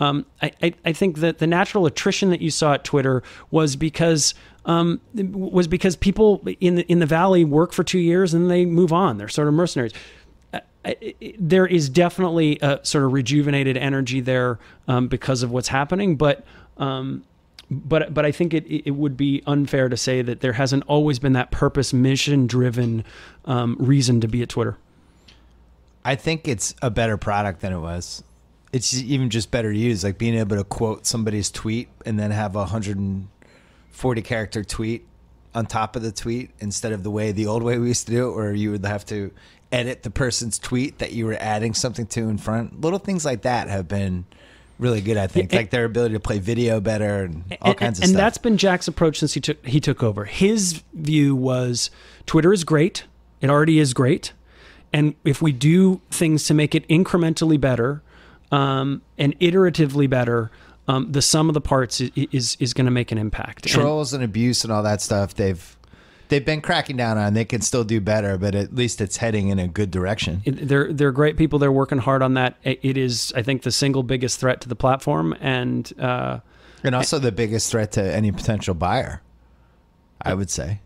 um, I, I, I think that the natural attrition that you saw at Twitter was because... Um, was because people in the, in the Valley work for two years and they move on. They're sort of mercenaries. Uh, it, there is definitely a sort of rejuvenated energy there um, because of what's happening. But um, but but I think it it would be unfair to say that there hasn't always been that purpose, mission driven um, reason to be at Twitter. I think it's a better product than it was. It's even just better used, like being able to quote somebody's tweet and then have a hundred and forty character tweet on top of the tweet instead of the way the old way we used to do it, where you would have to edit the person's tweet that you were adding something to in front. Little things like that have been really good, I think, and, like their ability to play video better and all and, kinds of and stuff. And that's been Jack's approach since he took he took over. His view was Twitter is great. It already is great. And if we do things to make it incrementally better um, and iteratively better, Um, the sum of the parts is is, is going to make an impact. Trolls and, and abuse and all that stuff they've they've been cracking down on. They can still do better, but at least it's heading in a good direction. It, they're they're great people. They're working hard on that. It is, I think, the single biggest threat to the platform, and uh, and also and, the biggest threat to any potential buyer. I would say.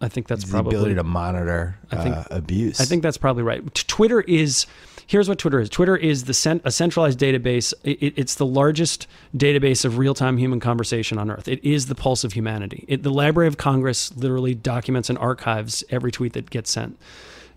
I think that's the probably the ability to monitor I think, uh, abuse. I think that's probably right. Twitter is. Here's what Twitter is. Twitter is the cent- a centralized database. It, it's the largest database of real-time human conversation on Earth. It is the pulse of humanity. It, the Library of Congress literally documents and archives every tweet that gets sent.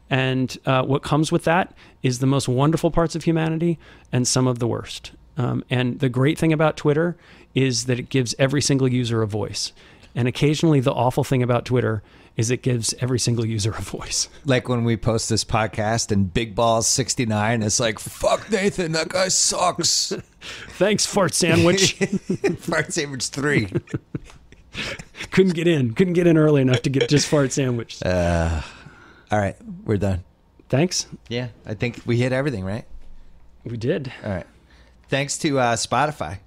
And uh, what comes with that is the most wonderful parts of humanity and some of the worst. Um, and the great thing about Twitter is that it gives every single user a voice. And occasionally the awful thing about Twitter is it gives every single user a voice. Like when we post this podcast and Big Balls sixty-nine, it's like, fuck Nathan, that guy sucks. Thanks, Fart Sandwich. Fart Sandwich three. Couldn't get in. Couldn't get in early enough to get just Fart Sandwich. Uh, all right, we're done. Thanks. Yeah, I think we hit everything, right? We did. All right. Thanks to uh, Spotify.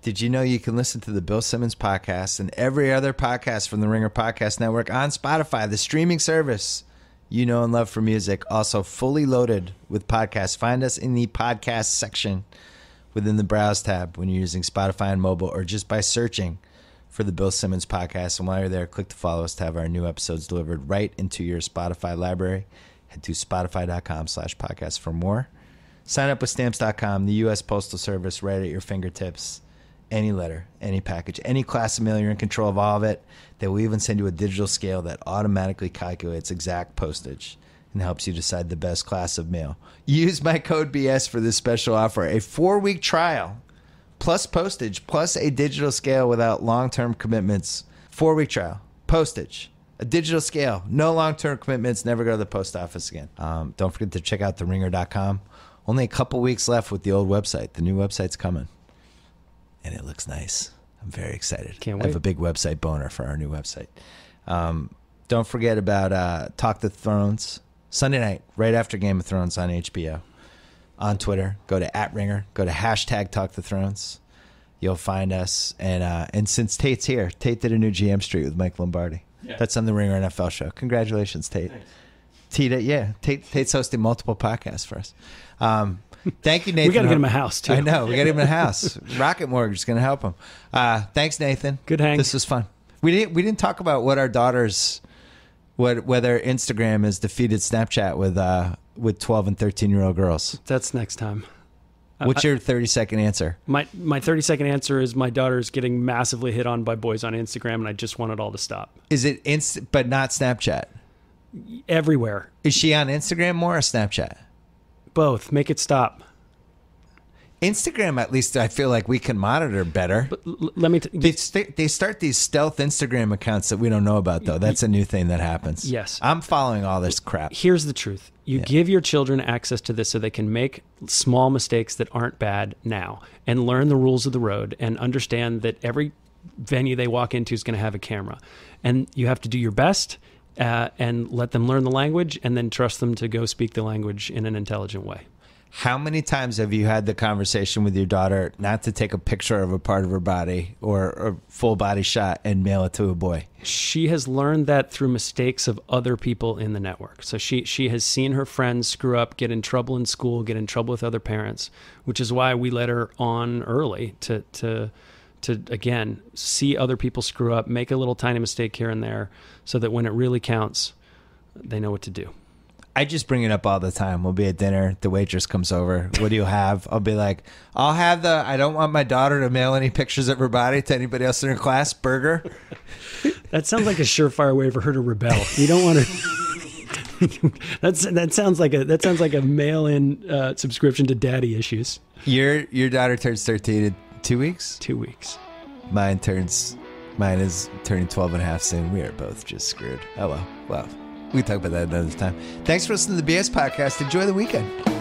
Did you know you can listen to the Bill Simmons podcast and every other podcast from the Ringer Podcast Network on Spotify, the streaming service you know and love for music, also fully loaded with podcasts. Find us in the podcast section within the Browse tab when you're using Spotify on mobile or just by searching for the Bill Simmons podcast. And while you're there, click to follow us to have our new episodes delivered right into your Spotify library. Head to spotify dot com slash podcast for more. Sign up with stamps dot com, the U S Postal Service, right at your fingertips. Any letter, any package, any class of mail, you're in control of all of it. They will even send you a digital scale that automatically calculates exact postage and helps you decide the best class of mail. Use my code B S for this special offer. A four-week trial, plus postage, plus a digital scale without long-term commitments. Four-week trial, postage, a digital scale, no long-term commitments, never go to the post office again. Um, don't forget to check out the ringer dot com. Only a couple weeks left with the old website. The new website's coming. And it looks nice. I'm very excited. Can't wait. I have a big website boner for our new website. Um, don't forget about uh, Talk to Thrones. Sunday night, right after Game of Thrones on H B O. On Twitter, go to at Ringer. Go to hashtag Talk to Thrones. You'll find us. And uh, and since Tate's here, Tate did a new G M Street with Mike Lombardi. Yeah. That's on the Ringer N F L show. Congratulations, Tate. Tita, yeah, Tate, Tate's hosting multiple podcasts for us. Um, Thank you, Nathan. We got to get him a house, too. I know. We got to get him a house. Rocket Mortgage is going to help him. Uh, thanks, Nathan. Good hang. This was fun. We didn't we didn't talk about what our daughters, what whether Instagram has defeated Snapchat with uh, with twelve and thirteen-year-old girls. That's next time. What's I, your thirty-second answer? My my thirty-second answer is my daughter's getting massively hit on by boys on Instagram, and I just want it all to stop. Is it inst- but not Snapchat? Everywhere. Is she on Instagram more or Snapchat? Both. Make it stop. Instagram, at least, I feel like we can monitor better. But l- let me. T- they, st- they start these stealth Instagram accounts that we don't know about, though. That's a new thing that happens. Yes. I'm following all this crap. Here's the truth. You yeah. give your children access to this so they can make small mistakes that aren't bad now and learn the rules of the road and understand that every venue they walk into is going to have a camera. And you have to do your best. Uh, and let them learn the language and then trust them to go speak the language in an intelligent way. How many times have you had the conversation with your daughter not to take a picture of a part of her body or a full body shot and mail it to a boy? She has learned that through mistakes of other people in the network. So she, she has seen her friends screw up, get in trouble in school, get in trouble with other parents, which is why we let her on early to, to to, again, see other people screw up, make a little tiny mistake here and there so that when it really counts, they know what to do. I just bring it up all the time. We'll be at dinner. The waitress comes over. What do you have? I'll be like, I'll have the, I don't want my daughter to mail any pictures of her body to anybody else in her class, burger. That sounds like a surefire way for her to rebel. You don't want to... That's that sounds like a that sounds like a mail-in uh, subscription to Daddy Issues. Your your daughter turns thirteen in two weeks. Two weeks. Mine turns. Mine is turning twelve and a half soon. We are both just screwed. Oh well. Well, we can talk about that another time. Thanks for listening to the B S podcast. Enjoy the weekend.